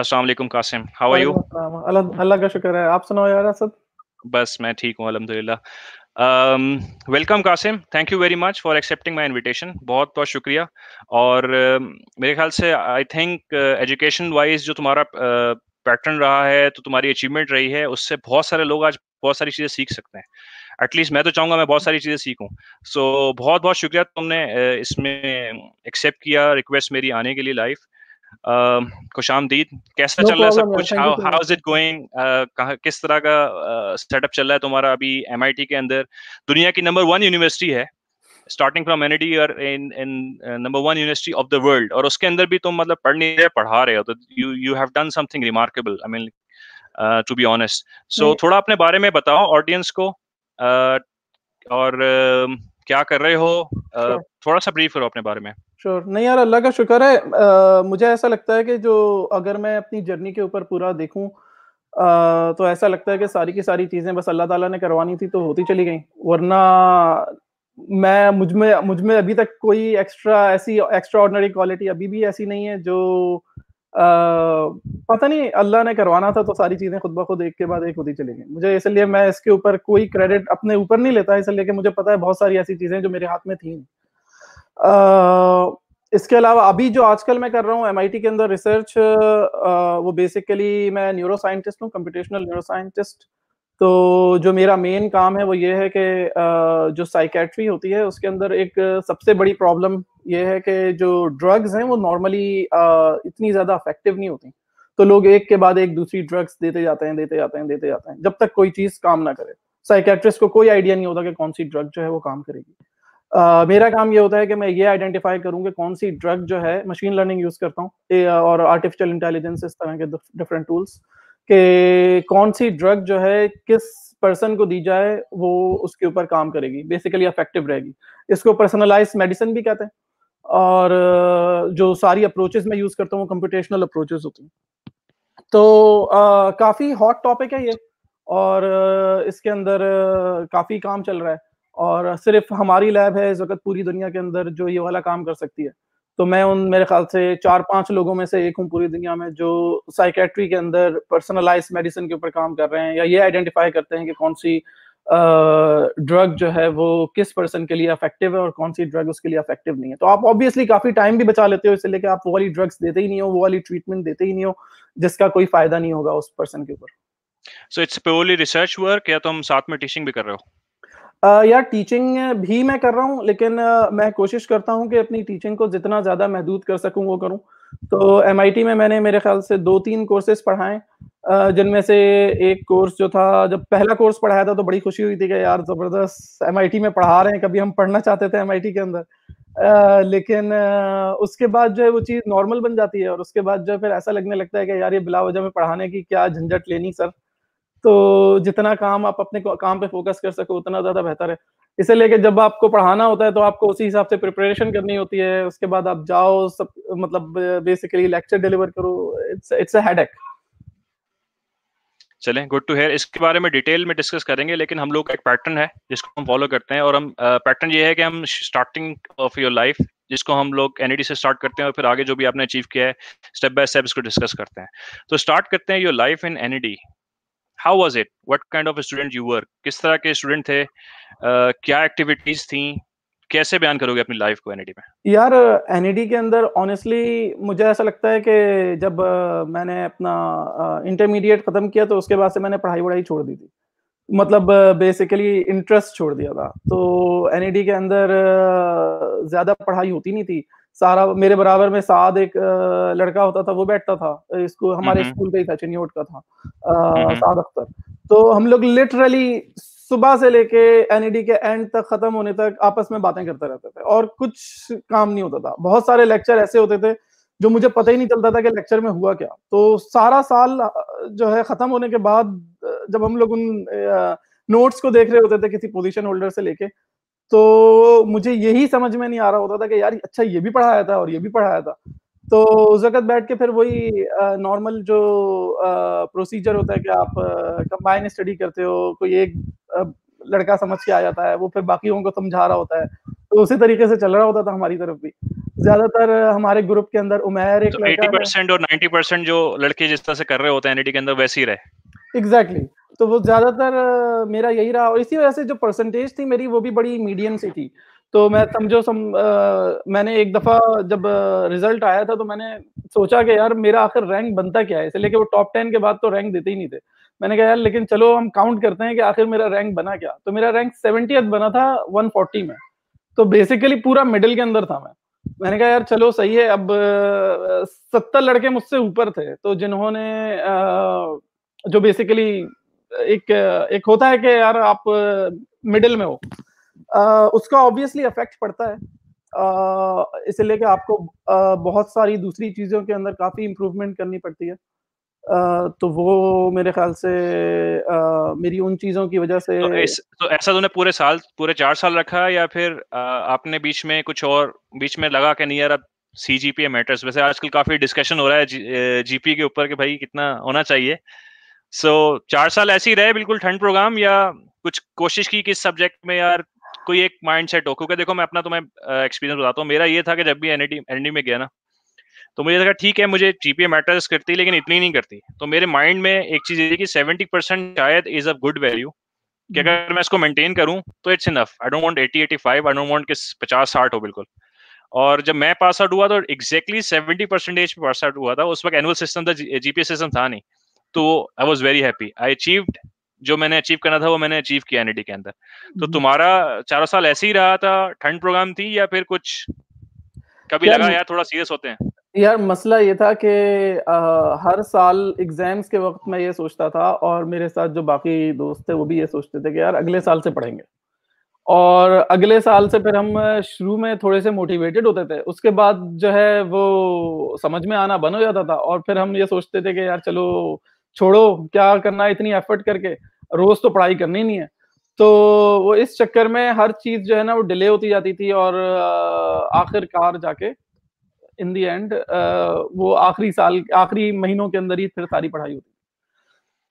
अस्सलाम वालेकुम Qasim, how are you? अल्लाह का शुक्र है, आप सुनाओ यार असद? बस मैं ठीक हूँ अल्हम्दुलिल्लाह। Welcome Qasim, thank you very much for accepting my invitation, बहुत बहुत शुक्रिया। और मेरे ख्याल से आई थिंक एजुकेशन वाइज जो तुम्हारा पैटर्न रहा है, तो तुम्हारी अचीवमेंट रही है, उससे बहुत सारे लोग आज बहुत सारी चीज़ें सीख सकते हैं। एटलीस्ट मैं तो चाहूँगा मैं बहुत सारी चीज़ें सीखूँ। सो बहुत बहुत शुक्रिया तुमने इसमें एक्सेप्ट किया रिक्वेस्ट मेरी आने के लिए लाइव। खुशामदीद। कैसा चल रहा है सब कुछ? How is it going? किस तरह का सेटअप चल रहा है तुम्हारा अभी MIT के अंदर? दुनिया की #1 यूनिवर्सिटी है, स्टार्टिंग फ्रॉम NED और in #1 university of the world, और उसके अंदर भी तुम मतलब पढ़ा रहे हो, तो you have done something remarkable, I mean to be honest. So थोड़ा अपने बारे में बताओ ऑडियंस को, और क्या कर रहे हो, थोड़ा सा ब्रीफ करो अपने बारे में। श्योर। नहीं यार अल्लाह का शुक्र है। मुझे ऐसा लगता है कि जो अगर मैं अपनी जर्नी के ऊपर पूरा देखूं तो ऐसा लगता है कि सारी की सारी चीज़ें बस अल्लाह ताला ने करवानी थी तो होती चली गई, वरना मैं मुझ में अभी तक कोई एक्स्ट्रा ऑर्डिनरी क्वालिटी अभी भी ऐसी नहीं है जो पता नहीं अल्लाह ने करवाना था तो सारी चीज़ें खुद ब खुद एक के बाद एक होती चली गई। मुझे इसलिए मैं इसके ऊपर कोई क्रेडिट अपने ऊपर नहीं लेता, इसलिए कि मुझे पता है बहुत सारी ऐसी चीज़ें जो मेरे हाथ में थी। इसके अलावा अभी जो आजकल मैं कर रहा हूँ MIT के अंदर रिसर्च, वो बेसिकली मैं न्यूरो साइंटिस्ट हूँ, कंप्यूटेशनल न्यूरो साइंटिस्ट। तो जो मेरा मेन काम है वो ये है कि जो साइकेट्री होती है उसके अंदर एक सबसे बड़ी प्रॉब्लम ये है कि जो ड्रग्स हैं वो नॉर्मली इतनी ज़्यादा इफेक्टिव नहीं होती, तो लोग एक के बाद एक दूसरी ड्रग्स देते जाते हैं जब तक कोई चीज़ काम ना करे। साइकेट्रिस्ट को कोई आइडिया नहीं होता कि कौन सी ड्रग जो है वो काम करेगी। मेरा काम ये होता है कि मैं ये आइडेंटिफाई करूँ कि कौन सी ड्रग जो है, मशीन लर्निंग यूज़ करता हूँ और आर्टिफिशियल इंटेलिजेंस, इस तरह के डिफरेंट टूल्स, के कौन सी ड्रग जो है किस पर्सन को दी जाए वो उसके ऊपर काम करेगी, बेसिकली इफेक्टिव रहेगी। इसको पर्सनलाइज मेडिसिन भी कहते हैं, और जो सारी अप्रोचेस मैं यूज़ करता हूँ वो कंप्यूटेशनल अप्रोचेस होती हैं। तो काफ़ी हॉट टॉपिक है ये, और इसके अंदर काफ़ी काम चल रहा है, और सिर्फ हमारी लैब है इस वक्त पूरी दुनिया के अंदर जो ये वाला काम कर सकती है। तो मैं उन मेरे ख्याल से 4-5 लोगों में से एक हूँ पूरी दुनिया में जो साइकेट्री के अंदर पर्सनलाइज मेडिसिन के ऊपर काम कर रहे हैं, या ये आइडेंटिफाई करते हैं कि कौन सी ड्रग जो है वो किस पर्सन के लिए इफेक्टिव है और कौन सी ड्रग उसके लिए इफेक्टिव नहीं है। तो आप ऑब्वियसली काफ़ी टाइम भी बचा लेते हो, इसलिए कि आप वो वाली ड्रग्स देते ही नहीं हो, वो वाली ट्रीटमेंट देते ही नहीं हो जिसका कोई फायदा नहीं होगा उस पर्सन के ऊपर। So it's purely research work, या तो हम साथ में टीचिंग भी कर रहे हो? यार टीचिंग भी मैं कर रहा हूँ, लेकिन मैं कोशिश करता हूँ कि अपनी टीचिंग को जितना ज़्यादा महदूद कर सकूँ वो करूँ। तो MIT में मैंने मेरे ख्याल से 2-3 कोर्सेज पढ़ाए, जिनमें से एक कोर्स जो था, जब पहला कोर्स पढ़ाया था तो बड़ी खुशी हुई थी कि यार ज़बरदस्त MIT में पढ़ा रहे हैं, कभी हम पढ़ना चाहते थे MIT के अंदर। लेकिन उसके बाद जो है वो चीज़ नॉर्मल बन जाती है, और उसके बाद जो फिर ऐसा लगने लगता है कि यार ये बिलावजह में पढ़ाने की क्या झंझट लेनी सर। तो जितना काम आप अपने काम पे फोकस कर सको उतना ज़्यादा बेहतर है। इसे लेके जब आपको पढ़ाना होता है तो आपको उसी हिसाब से प्रिपरेशन करनी होती है, उसके बाद आप जाओ सब मतलब बेसिकली लेक्चर डिलीवर करो, इट्स अ हेडेक। चलें, गुड टू हेयर। इसके बारे में डिटेल में डिस्कस करेंगे, लेकिन हम लोग का एक पैटर्न है जिसको हम फॉलो करते हैं, और हम पैटर्न ये है कि हम स्टार्टिंग ऑफ योर लाइफ जिसको हम लोग NED से स्टार्ट करते हैं, और फिर आगे जो भी आपने अचीव किया है स्टेप बाय स्टेप इसको डिस्कस करते हैं। तो स्टार्ट करते हैं your life in NED। How was it? What kind of a student you were? किस तरह के स्टूडेंट थे? क्या एक्टिविटीज थी? कैसे बयान करोगे अपनी लाइफ को NED में? यार NED के अंदर ऑनेस्टली मुझे ऐसा लगता है कि जब मैंने अपना इंटरमीडिएट ख़त्म किया तो उसके बाद से मैंने पढ़ाई छोड़ दी थी, मतलब बेसिकली इंटरेस्ट छोड़ दिया था। तो NED के अंदर ज़्यादा पढ़ाई होती नहीं थी। सारा मेरे बराबर में साद एक लड़का होता था, वो बैठता था, इसको हमारे स्कूल का ही था, चिन्योट का था, साद अख्तर। तो हम लोग लिटरली सुबह से लेके NED के एंड तक खत्म होने तक आपस में बातें करते रहते थे, और कुछ काम नहीं होता था। बहुत सारे लेक्चर ऐसे होते थे जो मुझे पता ही नहीं चलता था कि लेक्चर में हुआ क्या। तो सारा साल जो है खत्म होने के बाद जब हम लोग उन नोट्स को देख रहे होते थे किसी पोजीशन होल्डर से लेके, तो मुझे यही समझ में नहीं आ रहा होता था कि यार अच्छा ये भी पढ़ाया था और ये भी पढ़ाया था। तो उस वक्त बैठ के फिर वही नॉर्मल जो प्रोसीजर होता है कि आप कंबाइन स्टडी करते हो, कोई एक लड़का समझ के आ जाता है, वो फिर बाकियों को समझा रहा होता है, तो उसी तरीके से चल रहा होता था हमारी तरफ भी। ज्यादातर हमारे ग्रुप के अंदर उमैर एक लड़का 80% और 90% जो लड़के जिस तरह से कर रहे होते हैं एनईडी के अंदर वैसे ही रहे। एग्जैक्टली, तो वो ज्यादातर मेरा यही रहा और इसी वजह से जो परसेंटेज थी मेरी वो भी बड़ी मीडियम सी थी। तो मैं समझो मैंने एक दफा जब रिजल्ट आया था तो मैंने सोचा कि यार मेरा आखिर रैंक बनता क्या है, इसलिए कि वो टॉप 10 के बाद तो रैंक देते ही नहीं थे। मैंने कहा यार लेकिन चलो हम काउंट करते हैं कि आखिर मेरा रैंक बना क्या। तो मेरा रैंक 70th बना था 140 में, तो बेसिकली पूरा मिडिल के अंदर था मैं। मैंने कहा यार चलो सही है। अब 70 लड़के मुझसे ऊपर थे, तो जिन्होंने जो बेसिकली एक होता है कि यार आप मिडिल में हो, उसका ऑब्वियसली इफेक्ट पड़ता है, इसलिए कि आपको बहुत सारी दूसरी चीज़ों के अंदर काफ़ी इम्प्रूवमेंट करनी पड़ती है। तो वो मेरे ख्याल से मेरी उन चीज़ों की वजह से। तो ऐसा तूने पूरे 4 साल रखा या फिर आपने बीच में कुछ और बीच में लगा के नहीं यार अब CGPA मैटर्स। वैसे आजकल काफ़ी डिस्कशन हो रहा है GPA के ऊपर कि भाई कितना होना चाहिए। सो 4 साल ऐसे ही रहे बिल्कुल ठंड प्रोग्राम या कुछ कोशिश की किस सब्जेक्ट में यार कोई एक माइंड सेट हो? क्योंकि देखो मैं अपना तुम्हें एक्सपीरियंस बताता हूँ। मेरा ये था कि जब भी एनईडी में गया ना तो मुझे लगा ठीक है मुझे GPA मैटर्स करती लेकिन इतनी नहीं करती। तो मेरे माइंड में एक चीज़ ये कि 70% शायद इज अ गुड वैल्यू कि अगर मैं इसको मेंटेन करूं तो it's enough. I don't want 80-85, I don't want कि 50-60 हो बिल्कुल। और जब मैं पास आउट हुआ तो एग्जैक्टली 70% पे पास आउट हुआ था। उस वक्त एनुअल सिस्टम था, GPA सिस्टम था नहीं, तो I was very happy. I achieved जो मैंने अचीव करना था वो मैंने अचीव किया एनईडी के अंदर। तो तुम्हारा 4 साल ऐसे ही रहा था, ठंड प्रोग्राम थी या फिर कुछ कभी लगा यार थोड़ा सीरियस होते हैं? यार मसला ये था कि हर साल एग्जाम्स के वक्त मैं ये सोचता था और मेरे साथ जो बाकी दोस्त थे वो भी ये सोचते थे कि यार अगले साल से पढ़ेंगे। और अगले साल से फिर हम शुरू में थोड़े से मोटिवेटेड होते थे, उसके बाद जो है वो समझ में आना बंद हो जाता था और फिर हम ये सोचते थे कि यार चलो छोड़ो, क्या करना है इतनी एफर्ट करके, रोज तो पढ़ाई करनी नहीं है। तो वो इस चक्कर में हर चीज जो है ना वो डिले होती जाती थी और आखिरकार जाके इन दी एंड वो आखिरी महीनों के अंदर ही फिर सारी पढ़ाई होती।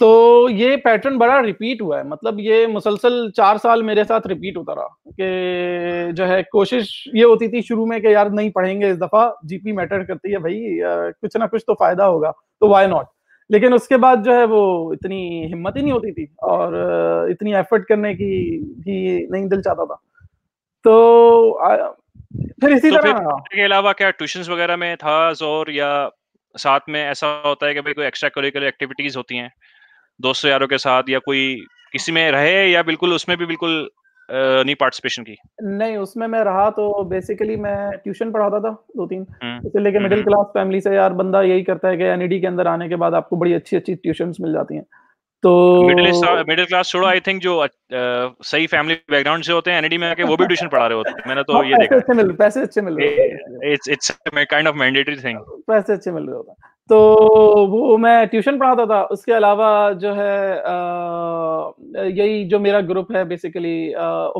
तो ये पैटर्न बड़ा रिपीट हुआ है, मतलब ये मुसलसल 4 साल मेरे साथ रिपीट होता रहा कि जो है कोशिश ये होती थी शुरू में कि यार नहीं पढ़ेंगे इस दफा, GPA मैटर करती है भाई, कुछ ना कुछ तो फायदा होगा तो वाई नॉट। लेकिन उसके बाद जो है वो इतनी हिम्मत ही नहीं होती थी और इतनी एफर्ट करने की भी नहीं दिल चाहता था। तो फिर इसी तरह के अलावा क्या ट्यूशंस वगैरह में था जोर या साथ में ऐसा होता है कि भाई कोई एक्स्ट्रा करिकुलर एक्टिविटीज होती हैं दोस्तों यारों के साथ या कोई किसी में रहे या बिल्कुल उसमें भी बिल्कुल नहीं पार्टिसिपेशन की? नहीं, उसमें मैं रहा तो बेसिकली मैं ट्यूशन पढ़ाता था 2-3, इसलिए कि मिडिल क्लास फैमिली से यार बंदा यही करता है कि एनईडी के अंदर आने के बाद आपको बड़ी अच्छी ट्यूशंस मिल जाती हैं। तो मिडिल क्लास छोड़ो, आई थिंक जो सही फैमिली बैकग्राउंड से होते हैं एनईडी में आके वो भी ट्यूशन पढ़ा रहे होते हैं। मैंने तो ये देखा, पैसे अच्छे मिल रहे हैं, it's kind of mandatory thing, पैसे अच्छे मिल रहे होते हैं। तो वो मैं ट्यूशन पढ़ाता था। उसके अलावा जो है यही जो मेरा ग्रुप है बेसिकली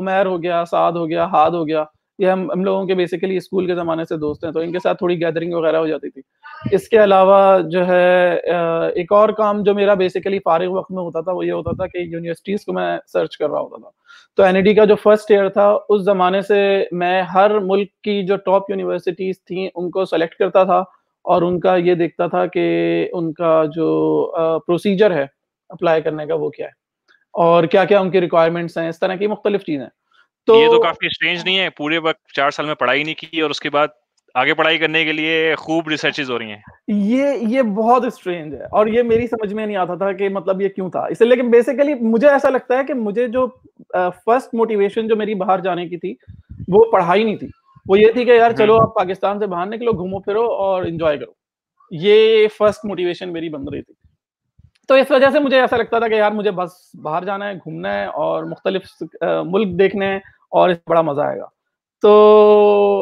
उमैर हो गया, साद हो गया, हाद हो गया, ये हम लोगों के बेसिकली स्कूल के ज़माने से दोस्त हैं, तो इनके साथ थोड़ी गैदरिंग वगैरह हो जाती थी। इसके अलावा जो है एक और काम जो मेरा बेसिकली फारिग वक्त में होता था वो ये होता था कि यूनिवर्सिटीज़ को मैं सर्च कर रहा होता था। तो एनईडी का जो फर्स्ट ईयर था उस ज़माने से मैं हर मुल्क की जो टॉप यूनिवर्सिटीज़ थी उनको सेलेक्ट करता था और उनका ये देखता था कि उनका जो प्रोसीजर है अप्लाई करने का वो क्या है और क्या क्या उनकी रिक्वायरमेंट्स हैं, इस तरह की मुख्तलिफ चीज़ें। तो ये तो काफ़ी स्ट्रेंज नहीं है, पूरे वक्त 4 साल में पढ़ाई नहीं की और उसके बाद आगे पढ़ाई करने के लिए खूब रिसर्चेज हो रही हैं। ये बहुत स्ट्रेंज है और ये मेरी समझ में नहीं आता था कि मतलब ये क्यों था। इसलिए कि बेसिकली मुझे ऐसा लगता है कि मुझे जो फर्स्ट मोटिवेशन जो मेरी बाहर जाने की थी वो पढ़ाई नहीं थी, वो ये थी कि यार चलो आप पाकिस्तान से बाहर निकलो, घूमो फिरो और एंजॉय करो। ये फर्स्ट मोटिवेशन मेरी बन रही थी। तो इस वजह से मुझे ऐसा लगता था कि यार मुझे बस बाहर जाना है, घूमना है और मुख्तलिफ मुल्क देखने हैं और इस बड़ा मज़ा आएगा। तो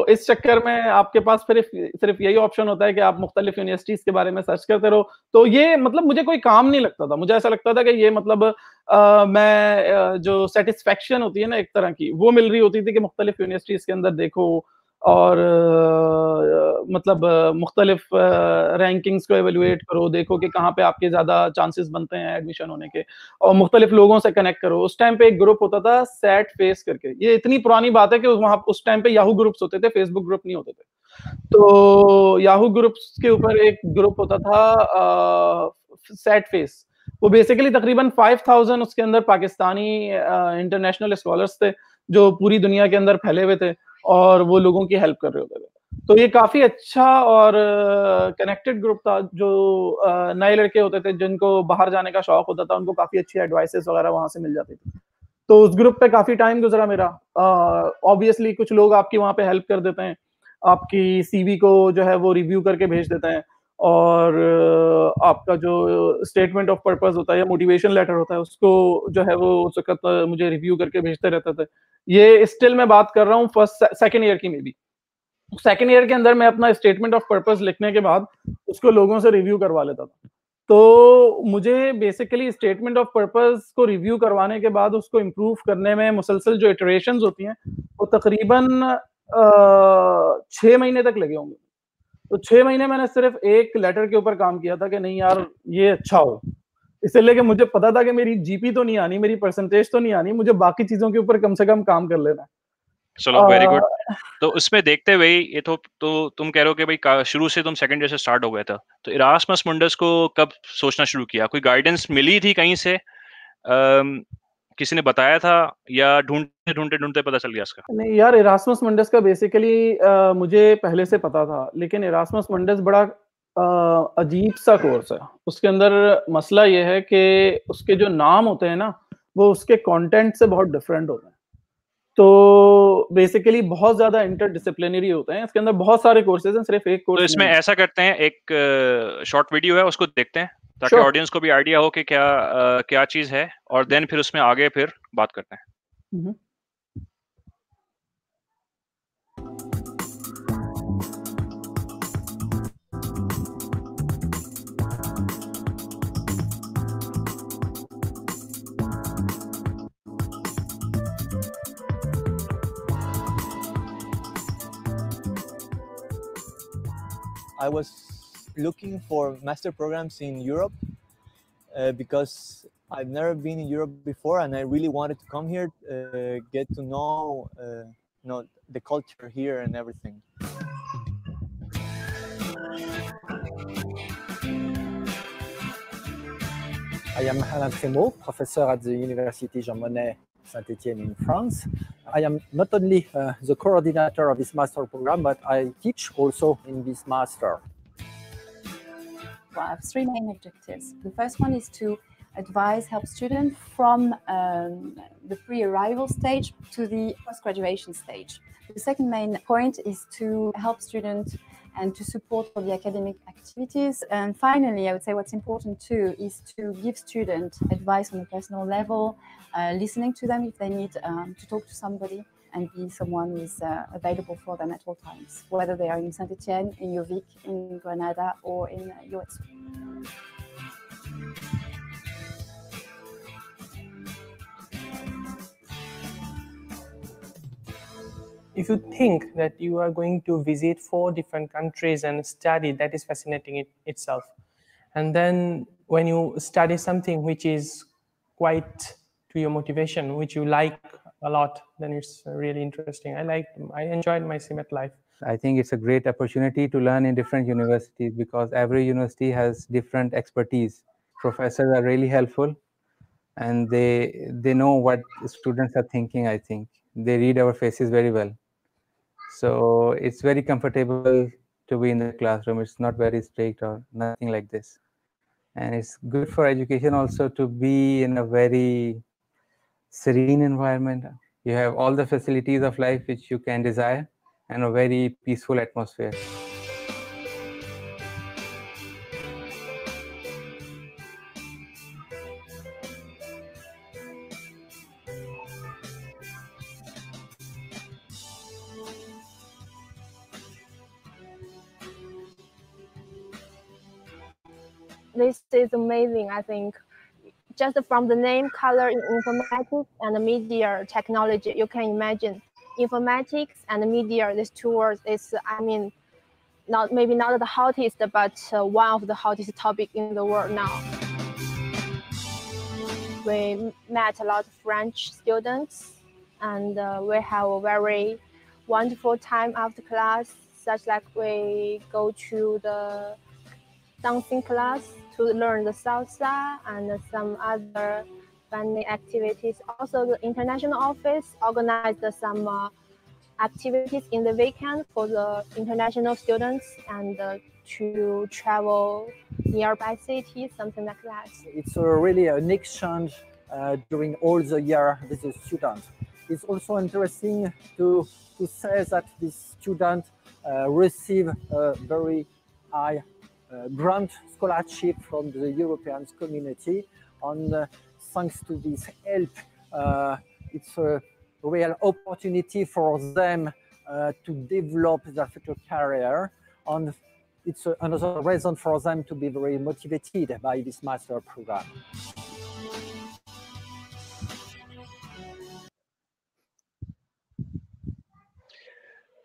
इस चक्कर में आपके पास फिर सिर्फ यही ऑप्शन होता है कि आप मुख्तलिफ यूनिवर्सिटीज़ के बारे में सर्च करते रहो। तो ये मतलब मुझे कोई काम नहीं लगता था, मुझे ऐसा लगता था कि ये मतलब मैं जो सेटिस्फेक्शन होती है ना एक तरह की वो मिल रही होती थी कि मुख्तलिफ यूनिवर्सिटीज़ के अंदर देखो और मतलब मुख्तलिफ रैंकिंग्स को एवेलुएट करो, देखो कि कहाँ पे आपके ज़्यादा चांसेस बनते हैं एडमिशन होने के और मुख्तलिफ लोगों से कनेक्ट करो। उस टाइम पे एक ग्रुप होता था सैट फेस करके, ये इतनी पुरानी बात है कि उस टाइम पे याहू ग्रुप्स होते थे, फेसबुक ग्रुप नहीं होते थे। तो याहू ग्रुप्स के ऊपर एक ग्रुप होता था सेट फेस, वो बेसिकली तकरीबन 5000 उसके अंदर पाकिस्तानी इंटरनेशनल स्कॉलर्स थे जो पूरी दुनिया के अंदर फैले हुए थे और वो लोगों की हेल्प कर रहे होते थे। तो ये काफ़ी अच्छा और कनेक्टेड ग्रुप था जो नए लड़के होते थे जिनको बाहर जाने का शौक होता था, उनको काफ़ी अच्छी एडवाइसेस वगैरह वहाँ से मिल जाती थी। तो उस ग्रुप पे काफ़ी टाइम गुजरा मेरा। ऑब्वियसली कुछ लोग आपकी वहाँ पे हेल्प कर देते हैं, आपकी CV को जो है वो रिव्यू करके भेज देते हैं और आपका जो स्टेटमेंट ऑफ पर्पस होता है या मोटिवेशन लेटर होता है उसको जो है वो उस वक्त मुझे रिव्यू करके भेजते रहते थे। ये स्टिल मैं बात कर रहा हूँ फर्स्ट सेकंड ईयर की, मे बी सेकंड ईयर के अंदर मैं अपना स्टेटमेंट ऑफ पर्पस लिखने के बाद उसको लोगों से रिव्यू करवा लेता था। तो मुझे बेसिकली स्टेटमेंट ऑफ पर्पस को रिव्यू करवाने के बाद उसको इम्प्रूव करने में मुसलसल जो इटरेशंस होती हैं वो तकरीबन 6 महीने तक लगे होंगे। तो 6 महीने मैंने सिर्फ एक लेटर के ऊपर काम किया था कि नहीं यार ये अच्छा हो, इससे लेके मुझे पता था कि मेरी जीपी तो नहीं आनी, मेरी परसेंटेज तो नहीं आनी, मुझे बाकी चीजों के ऊपर कम से कम काम कर लेना है। चलो वेरी गुड। तो उसमें देखते हुए ये तो तुम कह रहे हो कि भाई शुरू से तुम सेकंड ईयर से स्टार्ट हो गया था, तो इरास्मस मुंडस को कब सोचना शुरू किया? कोई गाइडेंस मिली थी कहीं से, किसी ने बताया था या ढूंढते पता चल गया इसका? नहीं यार, इरास्मस मुंडस का बेसिकली मुझे पहले से पता था, लेकिन इरास्मस मुंडस बड़ा अजीब सा कोर्स है। उसके अंदर मसला यह है कि उसके जो नाम होते हैं ना वो उसके कंटेंट से बहुत डिफरेंट होते हैं। तो बेसिकली बहुत ज्यादा इंटरडिसिप्लिनरी होते हैं, इसके अंदर बहुत सारे कोर्सेज हैं, सिर्फ एक कोर्स। तो इसमें ऐसा करते हैं, एक शॉर्ट वीडियो है उसको देखते हैं ताकि ऑडियंस को भी आइडिया हो कि क्या चीज है, और देन फिर उसमें आगे फिर बात करते हैं। I was looking for master programs in Europe because I've never been in Europe before, and I really wanted to come here, get to know, the culture here and everything. I am Alain Temo, professor at the University Jean Monnet Saint-Etienne in France. I am not only the coordinator of this master program, but I teach also in this master. Well, I have 3 main objectives. The first one is to advise, help students from the pre-arrival stage to the post-graduation stage. The second main point is to help students and to support for the academic activities. And finally, I would say what's important too is to give students advice on a personal level, listening to them if they need to talk to somebody and be someone who is available for them at all times, whether they are in Saint-Etienne, in Jovic, in Granada, or in US. If you think that you are going to visit 4 different countries and study, that is fascinating in itself. And then when you study something which is quite to your motivation, which you like a lot, then it's really interesting. I enjoyed my CIMET life. I think it's a great opportunity to learn in different universities because every university has different expertise. Professors are really helpful and they know what students are thinking, I think. They read our faces very well. So it's very comfortable to be in the classroom. It's not very strict or nothing like this. And it's good for education also to be in a very serene environment. You have all the facilities of life which you can desire and a very peaceful atmosphere. This is amazing, I think. Just from the name, color in informatics and media technology, you can imagine informatics and media, these 2 words is, I mean, maybe not the hottest, but one of the hottest topics in the world now. We met a lot of French students and we have a very wonderful time after class. such like we go to the dancing class to learn the salsa and some other funding activities. Also, the international office organized some activities in the weekend for the international students and to travel nearby cities, something like that. It's really an exchange during all the year with the students. It's also interesting to say that the students receive a very high grant scholarship from the European community, and thanks to this help, it's a real opportunity for them to develop their future career, and it's another reason for them to be very motivated by this master program.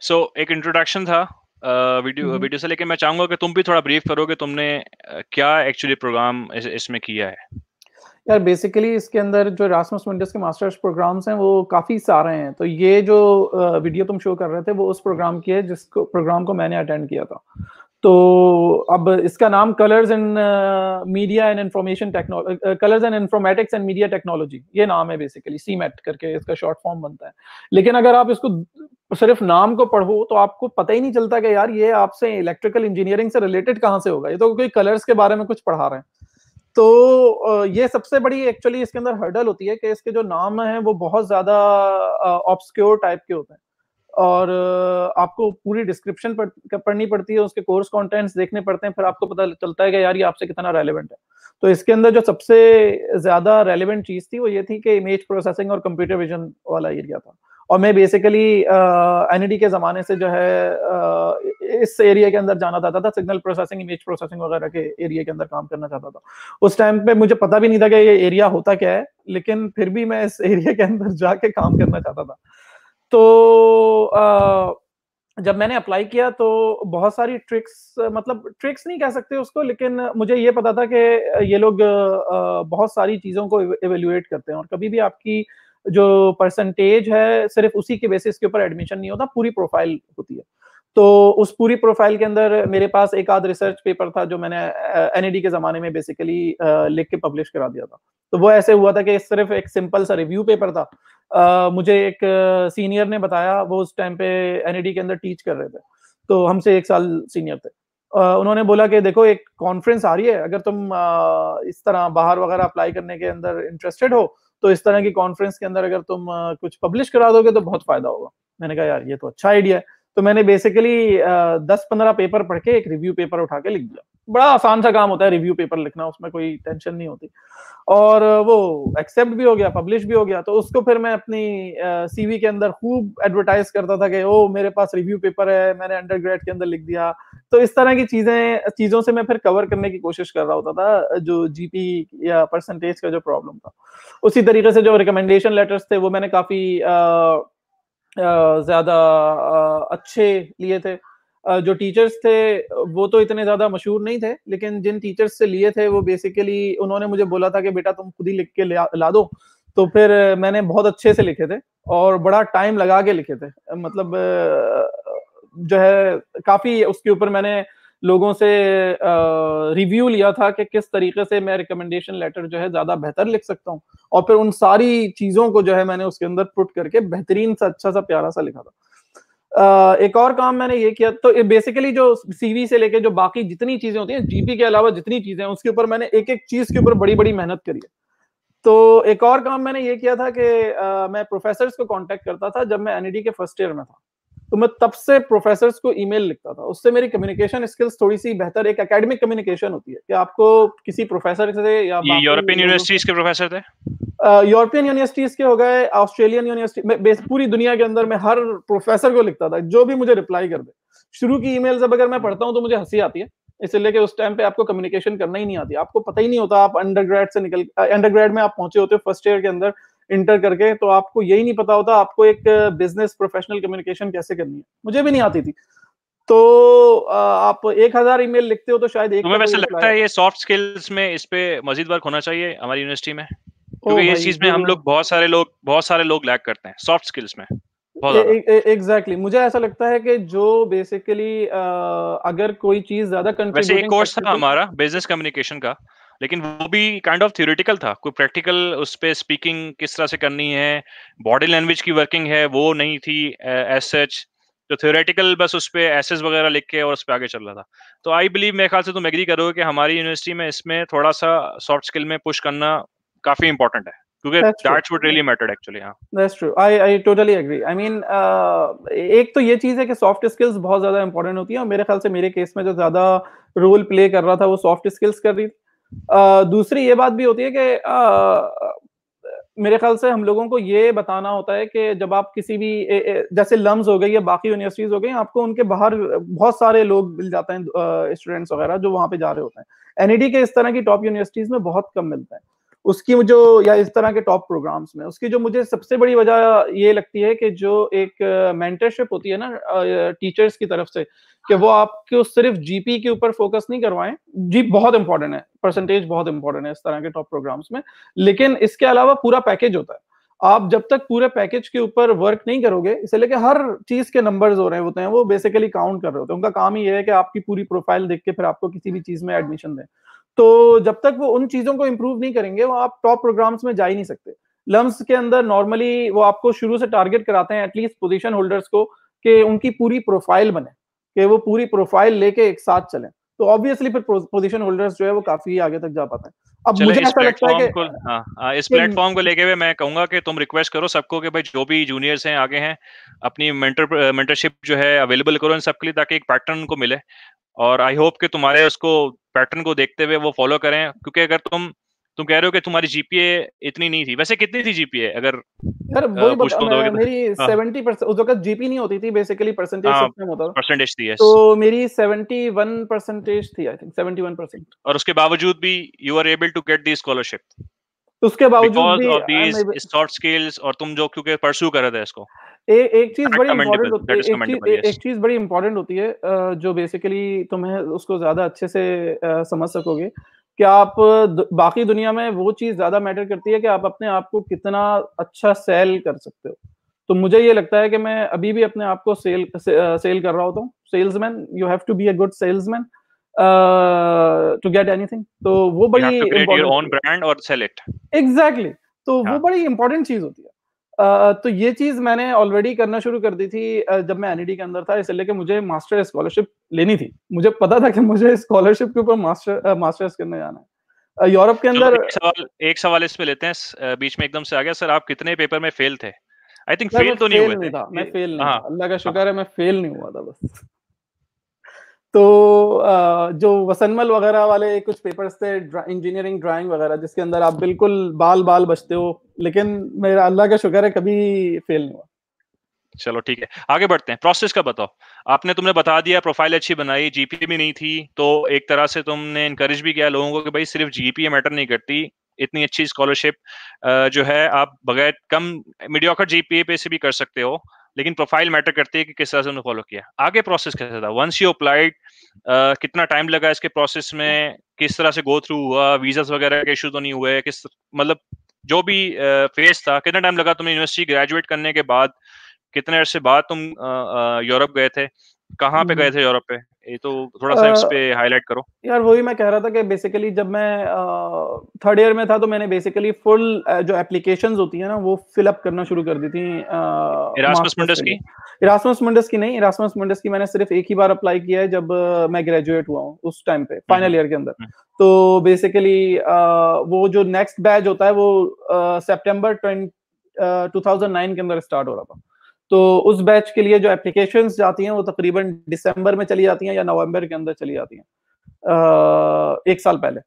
So एक introduction था video से, लेकिन मैं चाहूंगा कि तुम भी थोड़ा ब्रीफ करोगे तुमने क्या एक्चुअली प्रोग्राम इसमें किया है। यार बेसिकली इसके अंदर जो एरास्मस मुंडस के मास्टर्स प्रोग्राम्स हैं वो काफ़ी सारे हैं, तो ये जो वीडियो तुम शो कर रहे थे वो उस प्रोग्राम की है जिसको प्रोग्राम को मैंने अटेंड किया था। तो अब इसका नाम colours and media and information technology, colours and informatics and media technology, ये नाम है बेसिकली, सीमेट करके इसका शॉर्ट फॉर्म बनता है। लेकिन अगर आप इसको सिर्फ नाम को पढ़ो तो आपको पता ही नहीं चलता कि यार ये आपसे इलेक्ट्रिकल इंजीनियरिंग से रिलेटेड कहाँ से होगा, ये तो कोई कलर्स के बारे में कुछ पढ़ा रहे हैं। तो ये सबसे बड़ी एक्चुअली इसके अंदर हर्डल होती है कि इसके जो नाम हैं वो बहुत ज़्यादा ऑब्स्क्योर टाइप के होते हैं और आपको पूरी डिस्क्रिप्शन पढ़नी पड़ती है, उसके कोर्स कंटेंट्स देखने पड़ते हैं, फिर आपको पता चलता है कि यार ये आपसे कितना रेलेवेंट है। तो इसके अंदर जो सबसे ज़्यादा रेलेवेंट चीज़ थी वो ये थी कि इमेज प्रोसेसिंग और कंप्यूटर विजन वाला एरिया था, और मैं बेसिकली एनईडी के ज़माने से जो है इस एरिया के अंदर जाना चाहता था, सिग्नल प्रोसेसिंग, इमेज प्रोसेसिंग वगैरह के एरिया के अंदर काम करना चाहता था। उस टाइम पे मुझे पता भी नहीं था कि ये एरिया होता क्या है, लेकिन फिर भी मैं इस एरिया के अंदर जाके काम करना चाहता था। तो जब मैंने अप्लाई किया तो बहुत सारी ट्रिक्स, मतलब ट्रिक्स नहीं कह सकते उसको, लेकिन मुझे ये पता था कि ये लोग बहुत सारी चीज़ों को एवेल्यूएट करते हैं और कभी भी आपकी जो परसेंटेज है सिर्फ उसी के बेसिस के ऊपर एडमिशन नहीं होता, पूरी प्रोफाइल होती है। तो उस पूरी प्रोफाइल के अंदर मेरे पास एक आध रिसर्च पेपर था जो मैंने एनईडी के ज़माने में बेसिकली लिख के पब्लिश करा दिया था। तो वो ऐसे हुआ था कि सिर्फ एक सिंपल सा रिव्यू पेपर था, मुझे एक सीनियर ने बताया, वो उस टाइम पे एनईडी के अंदर टीच कर रहे थे, तो हमसे एक साल सीनियर थे। उन्होंने बोला कि देखो एक कॉन्फ्रेंस आ रही है, अगर तुम इस तरह बाहर वगैरह अप्लाई करने के अंदर इंटरेस्टेड हो तो इस तरह की कॉन्फ्रेंस के अंदर अगर तुम कुछ पब्लिश करा दोगे तो बहुत फायदा होगा। मैंने कहा यार ये तो अच्छा आइडिया है। तो मैंने बेसिकली 10-15 पेपर पढ़ के एक रिव्यू पेपर उठा के लिख दिया। बड़ा आसान सा काम होता है रिव्यू पेपर लिखना, उसमें कोई टेंशन नहीं होती, और वो एक्सेप्ट भी हो गया, पब्लिश भी हो गया। तो उसको फिर मैं अपनी सीवी के अंदर खूब एडवर्टाइज करता था कि ओ मेरे पास रिव्यू पेपर है, मैंने अंडरग्रेड के अंदर लिख दिया। तो इस तरह की चीज़ों से मैं फिर कवर करने की कोशिश कर रहा होता था जो जीपी या परसेंटेज का जो प्रॉब्लम था। उसी तरीके से जो रिकमेंडेशन लेटर्स थे वो मैंने काफ़ी ज़्यादा अच्छे लिए थे। जो टीचर्स थे वो तो इतने ज़्यादा मशहूर नहीं थे, लेकिन जिन टीचर्स से लिए थे वो बेसिकली उन्होंने मुझे बोला था कि बेटा तुम खुद ही लिख के ला दो। तो फिर मैंने बहुत अच्छे से लिखे थे और बड़ा टाइम लगा के लिखे थे, मतलब जो है काफ़ी उसके ऊपर मैंने लोगों से रिव्यू लिया था कि किस तरीके से मैं रिकमेंडेशन लेटर जो है ज़्यादा बेहतर लिख सकता हूँ, और फिर उन सारी चीज़ों को जो है मैंने उसके अंदर पुट करके बेहतरीन सा अच्छा सा प्यारा सा लिखा था। एक और काम मैंने ये किया, तो बेसिकली जो सीवी से लेके जो बाकी जितनी चीज़ें होती हैं जीपी के अलावा जितनी चीज़ें हैं उसके ऊपर मैंने एक एक चीज़ के ऊपर बड़ी बड़ी मेहनत करी है। तो एक और काम मैंने ये किया था कि मैं प्रोफेसर्स को कांटेक्ट करता था जब मैं एनईडी के फर्स्ट ईयर में था, तो मैं तब से प्रोफेसर्स को ईमेल लिखता था। उससे मेरी कम्युनिकेशन स्किल्स थोड़ी सी बेहतर, एक एकेडमिक कम्युनिकेशन होती है कि आपको किसी प्रोफेसर से या यूरोपियन यूनिवर्सिटीज के प्रोफेसर थे, यूरोपियन यूनिवर्सिटीज के हो गए, ऑस्ट्रेलियन यूनिवर्सिटी, पूरी दुनिया के अंदर मैं हर प्रोफेसर को लिखता था जो भी मुझे रिप्लाई कर दे। शुरू की ईमेल्स अब अगर मैं पढ़ता हूँ तो मुझे हंसी आती है, इसलिए कि उस टाइम पे आपको कम्युनिकेशन करना ही नहीं आती, आपको पता ही नहीं होता, आप अंडरग्रेड में आप पहुंचे होते हो फर्स्ट ईयर के अंदर इंटर करके, तो आपको यही नहीं पता होता आपको एक बिजनेस प्रोफेशनल कम्युनिकेशन कैसे करनी है, मुझे भी नहीं आती थी। तो आप 1000 ईमेल लिखते हो तो शायद एक, तुम्हें वैसे लगता है ये सॉफ्ट स्किल्स में इस पे मजीद वर्क होना चाहिए हमारी यूनिवर्सिटी में, क्योंकि इस चीज में हम लोग बहुत सारे लोग लैग करते हैं सॉफ्ट स्किल्स में। एग्जैक्टली मुझे ऐसा लगता है कि जो बेसिकली अगर कोई चीज ज्यादा वैसे एक कोर्स था हमारा बिजनेस कम्युनिकेशन का, लेकिन वो भी काइंड ऑफ थियोरेटिकल था, कोई प्रैक्टिकल उस पे स्पीकिंग किस तरह से करनी है, बॉडी लैंग्वेज की वर्किंग है वो नहीं थी एज सच, तो थियोरेटिकल बस उस पे एसेस वगैरह लिख के और उस पे आगे चल रहा था। तो आई बिलीव मेरे ख्याल से तुम एग्री करोगे कि हमारी यूनिवर्सिटी में इसमें थोड़ा सा सॉफ्ट स्किल में पुश करना काफी इंपॉर्टेंट है, क्योंकि that's what really mattered actually. हां that's true, I totally agree. I mean एक तो ये चीज है कि सॉफ्ट स्किल्स बहुत ज्यादा इंपॉर्टेंट होती है, और मेरे ख्याल से मेरे केस में जो ज्यादा रोल प्ले कर रहा था वो सॉफ्ट स्किल्स कर रही थी। दूसरी ये बात भी होती है कि मेरे ख्याल से हम लोगों को ये बताना होता है कि जब आप किसी भी जैसे लम्स हो गई या बाकी यूनिवर्सिटीज हो गई, आपको उनके बाहर बहुत सारे लोग मिल जाते हैं, स्टूडेंट्स वगैरह जो वहाँ पे जा रहे होते हैं। एनईडी के इस तरह की टॉप यूनिवर्सिटीज में बहुत कम मिलते हैं उसकी जो, या इस तरह के टॉप प्रोग्राम्स में उसकी जो मुझे सबसे बड़ी वजह ये लगती है कि जो एक मेंटरशिप होती है ना टीचर्स की तरफ से, कि वो आपको सिर्फ जीपी के ऊपर फोकस नहीं करवाएं। जी बहुत इंपॉर्टेंट है, परसेंटेज बहुत इंपॉर्टेंट है इस तरह के टॉप प्रोग्राम्स में, लेकिन इसके अलावा पूरा पैकेज होता है। आप जब तक पूरे पैकेज के ऊपर वर्क नहीं करोगे, इसे लेके हर चीज के नंबर्स हो रहे होते हैं, वो बेसिकली काउंट कर रहे होते हैं। उनका काम ही है कि आपकी पूरी प्रोफाइल देख के फिर आपको किसी भी चीज में एडमिशन दें। तो जब तक वो उन चीजों को इम्प्रूव नहीं करेंगे, वो आप टॉप प्रोग्राम्स में जा ही नहीं सकते। लम्स के अंदर नॉर्मली वो आपको शुरू से टारगेट कराते हैं एटलीस्ट पोजीशन होल्डर्स को, कि उनकी पूरी प्रोफाइल बने, कि वो पूरी प्रोफाइल लेके एक साथ चलें। तो ऑब्वियसली फिर पोजीशन होल्डर्स जो है वो काफी आगे तक जा पाते हैं। अब मुझे ऐसा लगता है कि इस प्लेटफॉर्म को लेके हुए मैं कहूंगा कि तुम रिक्वेस्ट करो सबको कि भाई जो भी जूनियर्स हैं आगे हैं, अपनी मेंटरशिप जो है अवेलेबल करो इन सबके लिए, ताकि एक पैटर्न उनको मिले। और आई होप कि तुम्हारे उसको पैटर्न को देखते हुए वो फॉलो करें, क्योंकि अगर तुम कह रहे हो कि तुम्हारी जीपीए इतनी नहीं थी, वैसे कितनी थी जीपीए? अगर यार वही पूछ तो मेरी 70% उस वक्त जीपी नहीं होती थी, बेसिकली परसेंटेज सिस्टम होता था, परसेंटेज थी। तो मेरी 71% थी आई थिंक, 71%। और उसके बावजूद भी you are able to get the scholarship, उसके बावजूद भी ऑफ दीस सॉफ्ट स्किल्स, और तुम जो क्योंकि परस्यू कर रहे थे इसको। एक चीज बड़ी इंपॉर्टेंट होती है, एक चीज बड़ी इंपॉर्टेंट होती है जो बेसिकली तुम्हें उसको ज्यादा अच्छे से समझ सकोगे, कि आप बाकी दुनिया में वो चीज ज्यादा मैटर करती है कि आप अपने आप को कितना अच्छा सेल कर सकते हो। तो मुझे ये लगता है कि मैं अभी भी अपने आप को सेल कर रहा होता हूँ। Salesman, you have to be a good salesman to get anything. तो वो बड़ी एग्जैक्टली तो वो बड़ी इंपॉर्टेंट चीज होती है। तो ये चीज मैंने ऑलरेडी करना शुरू कर दी थी जब मैं एनईडी के अंदर था, इसलिए कि मुझे मास्टर स्कॉलरशिप लेनी थी। मुझे पता था कि मुझे स्कॉलरशिप के ऊपर मास्टर्स करने जाना है यूरोप के अंदर। एक सवाल इस पे लेते हैं, बीच में एकदम से आ गया। सर, आप कितने पेपर में फेल थे? आई थिंक फेल तो नहीं हुए था, मैं फेल नहीं, अल्लाह का शुक्र है मैं फेल नहीं हुआ था बस। तो जो वसनमल वगैरह वाले कुछ पेपर्स थे, इंजीनियरिंग ड्राइंग वगैरह, जिसके अंदर आप बिल्कुल बाल बाल बचते हो, लेकिन मेरा अल्लाह का शुक्र है कभी फेल नहीं हुआ। चलो ठीक है, आगे बढ़ते हैं। प्रोसेस का बताओ, तुमने बता दिया प्रोफाइल अच्छी बनाई, जीपीए भी नहीं थी, तो एक तरह से तुमने इनकरेज भी किया लोगों को कि भाई सिर्फ जीपीए मैटर नहीं करती, इतनी अच्छी स्कॉलरशिप जो है आप बगैर कम मीडियोकर जीपीए पे से भी कर सकते हो, लेकिन प्रोफाइल मैटर करती है कि किस तरह से उन्होंने फॉलो किया। आगे प्रोसेस कैसा था? वंस यू अप्लाइड कितना टाइम लगा इसके प्रोसेस में, किस तरह से गो थ्रू हुआ, वीजा वगैरह के इशू तो नहीं हुए, किस मतलब जो भी फेज था, कितना टाइम लगा? तुमने यूनिवर्सिटी ग्रेजुएट करने के बाद कितने अरसे बाद तुम यूरोप गए थे? कहाँ पे गए थे यूरोप पे? ये तो थोड़ा सा इस पे हाईलाइट करो। यार वही मैं कह रहा था कि बेसिकली जब मैं थर्ड ईयर में था तो मैंने बेसिकली फुल जो एप्लीकेशंस होती है ना वो फिल अप करना शुरू कर दी थी। इरास्मस मुंडस की मैंने सिर्फ एक ही बार अप्लाई किया है जब मैं ग्रेजुएट हुआ हूँ उस टाइम पे, फाइनल ईयर के अंदर। तो बेसिकली वो जो नेक्स्ट बैच होता है वो सेप्टेम्बर 2009 के अंदर स्टार्ट हो रहा था। तो उस बैच के लिए जो एप्लीकेशंस जाती हैं वो तकरीबन दिसंबर में चली जाती हैं या नवंबर के अंदर चली जाती हैं, एक साल पहले।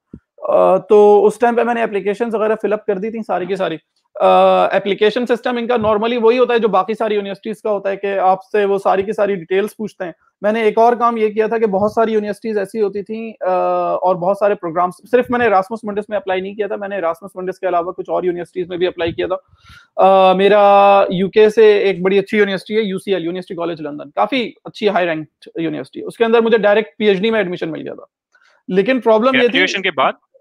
तो उस टाइम पे मैंने एप्लीकेशंस वगैरह फिलअप कर दी थी सारी की सारी। एप्लीकेशन सिस्टम इनका नॉर्मली वही होता है जो बाकी सारी यूनिवर्सिटीज़ का होता है कि आपसे वो सारी की सारी डिटेल्स पूछते हैं। मैंने एक और काम ये किया था कि बहुत सारी यूनिवर्सिटीज़ ऐसी होती थी और बहुत सारे प्रोग्राम्स, सिर्फ मैंने इरास्मस मुंडस में अप्लाई नहीं किया था, मैंने इरास्मस मुंडस के अलावा कुछ और यूनिवर्सिटीज़ में भी अप्लाई किया था। मेरा यूके से एक बड़ी अच्छी यूनिवर्सिटी है, यूसीएल, यूनिवर्सिटी कॉलेज लंदन, काफ़ी अच्छी हाई रैंक्ड यूनिवर्सिटी। उसके अंदर मुझे डायरेक्ट पीएचडी में एडमिशन मिल गया था, लेकिन प्रॉब्लम ये थी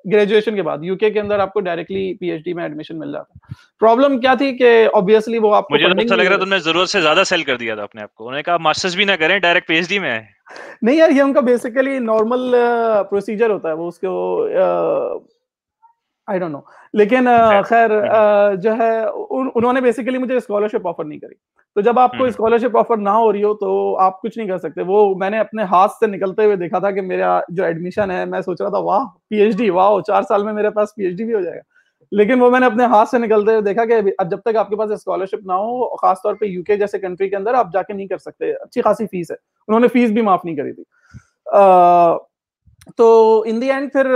ग्रेजुएशन के बाद यूके के अंदर आपको डायरेक्टली पीएचडी में एडमिशन मिल जाता। प्रॉब्लम क्या थी कि ऑब्वियसली वो आपको, मुझे ऐसा लग रहा है तुमने जरूरत से ज्यादा सेल कर दिया था अपने आप को, उन्होंने कहा मास्टर्स भी ना करें डायरेक्ट पीएचडी में आए। नहीं यार, ये उनका बेसिकली नॉर्मल प्रोसीजर होता है वो, उसको आई डोंट नो, लेकिन खैर जो है उन्होंने बेसिकली मुझे स्कॉलरशिप ऑफर नहीं करी। तो जब आपको स्कॉलरशिप ऑफर ना हो रही हो तो आप कुछ नहीं कर सकते। वो मैंने अपने हाथ से निकलते हुए देखा था कि मेरा जो एडमिशन है, मैं सोच रहा था वाह पीएचडी, वाह 4 साल में मेरे पास पीएचडी भी हो जाएगा, लेकिन वो मैंने अपने हाथ से निकलते हुए देखा कि अब जब तक आपके पास स्कॉलरशिप ना हो, खासतौर पर यूके जैसे कंट्री के अंदर आप जाके नहीं कर सकते, अच्छी खासी फीस है, उन्होंने फीस भी माफ नहीं करी थी। तो इन दी एंड फिर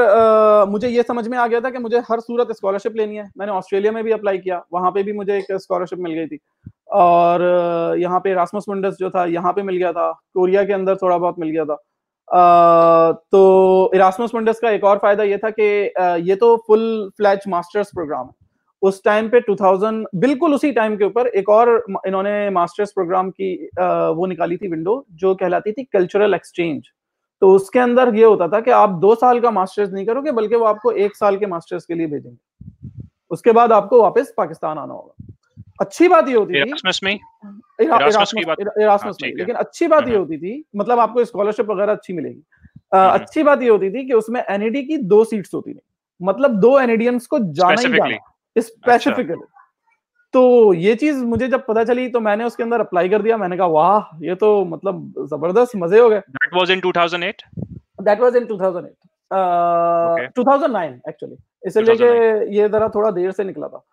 मुझे ये समझ में आ गया था कि मुझे हर सूरत स्कॉलरशिप लेनी है। मैंने ऑस्ट्रेलिया में भी अप्लाई किया, वहाँ पे भी मुझे एक स्कॉलरशिप मिल गई थी, और यहाँ पे एरास्मस मुंडस जो था यहाँ पे मिल गया था, कोरिया के अंदर थोड़ा बहुत मिल गया था। तो एरास्मस मुंडस का एक और फायदा ये था कि ये तो फुल फ्लैच मास्टर्स प्रोग्राम है। उस टाइम पे 2000 बिल्कुल उसी टाइम के ऊपर एक और इन्होंने मास्टर्स प्रोग्राम की वो निकाली थी विंडो, जो कहलाती थी कल्चरल एक्सचेंज। तो उसके अंदर ये होता था कि आप 2 साल का मास्टर्स नहीं करोगे, बल्कि वो आपको 1 साल के मास्टर्स के लिए भेजेंगे, उसके बाद आपको वापस पाकिस्तान आना होगा। अच्छी बात ये होती थी लेकिन अच्छी बात ये होती थी, मतलब आपको स्कॉलरशिप वगैरह अच्छी मिलेगी। अच्छी बात ये होती थी कि उसमें एनईडी की 2 सीट्स होती थी, मतलब 2 एनईडियंस को जाना ही जाना स्पेसिफिकली। तो ये चीज मुझे जब पता चली तो मैंने उसके अंदर अप्लाई कर दिया। मैंने कहा वाह, ये तो मतलब जबरदस्त मजे हो गए। That was in 2008, that was in 2008, 2009 actually, इसलिए कि ये जरा थोड़ा देर से निकला था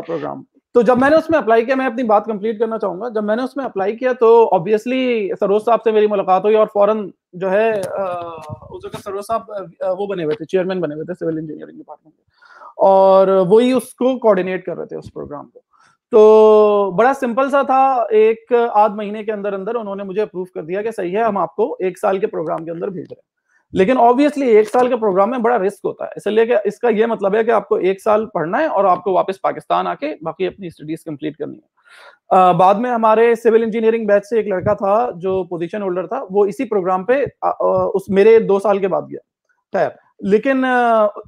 प्रोग्राम। तो जब मैंने उसमें अप्लाई किया, मैं अपनी बात कंप्लीट करना चाहूंगा, जब मैंने उसमें अप्लाई किया तो ऑब्वियसली सरोज साहब से मेरी मुलाकात हुई, और फौरन जो है उस वक्त सरोज साहब वो बने हुए थे, चेयरमैन बने हुए थे सिविल इंजीनियरिंग डिपार्टमेंट के, और वही उसको कोऑर्डिनेट कर रहे थे उस प्रोग्राम को। तो बड़ा सिंपल सा था, 1 आध महीने के अंदर अंदर उन्होंने मुझे अप्रूव कर दिया कि सही है, हम आपको 1 साल के प्रोग्राम के अंदर भेज रहे हैं। लेकिन ऑब्वियसली 1 साल के प्रोग्राम में बड़ा रिस्क होता है, इसलिए कि इसका ये मतलब है कि आपको 1 साल पढ़ना है और आपको वापस पाकिस्तान आके बाकी अपनी स्टडीज कंप्लीट करनी है। बाद में हमारे सिविल इंजीनियरिंग बैच से एक लड़का था जो पोजीशन होल्डर था, वो इसी प्रोग्राम पे उस मेरे 2 साल के बाद गया खैर। लेकिन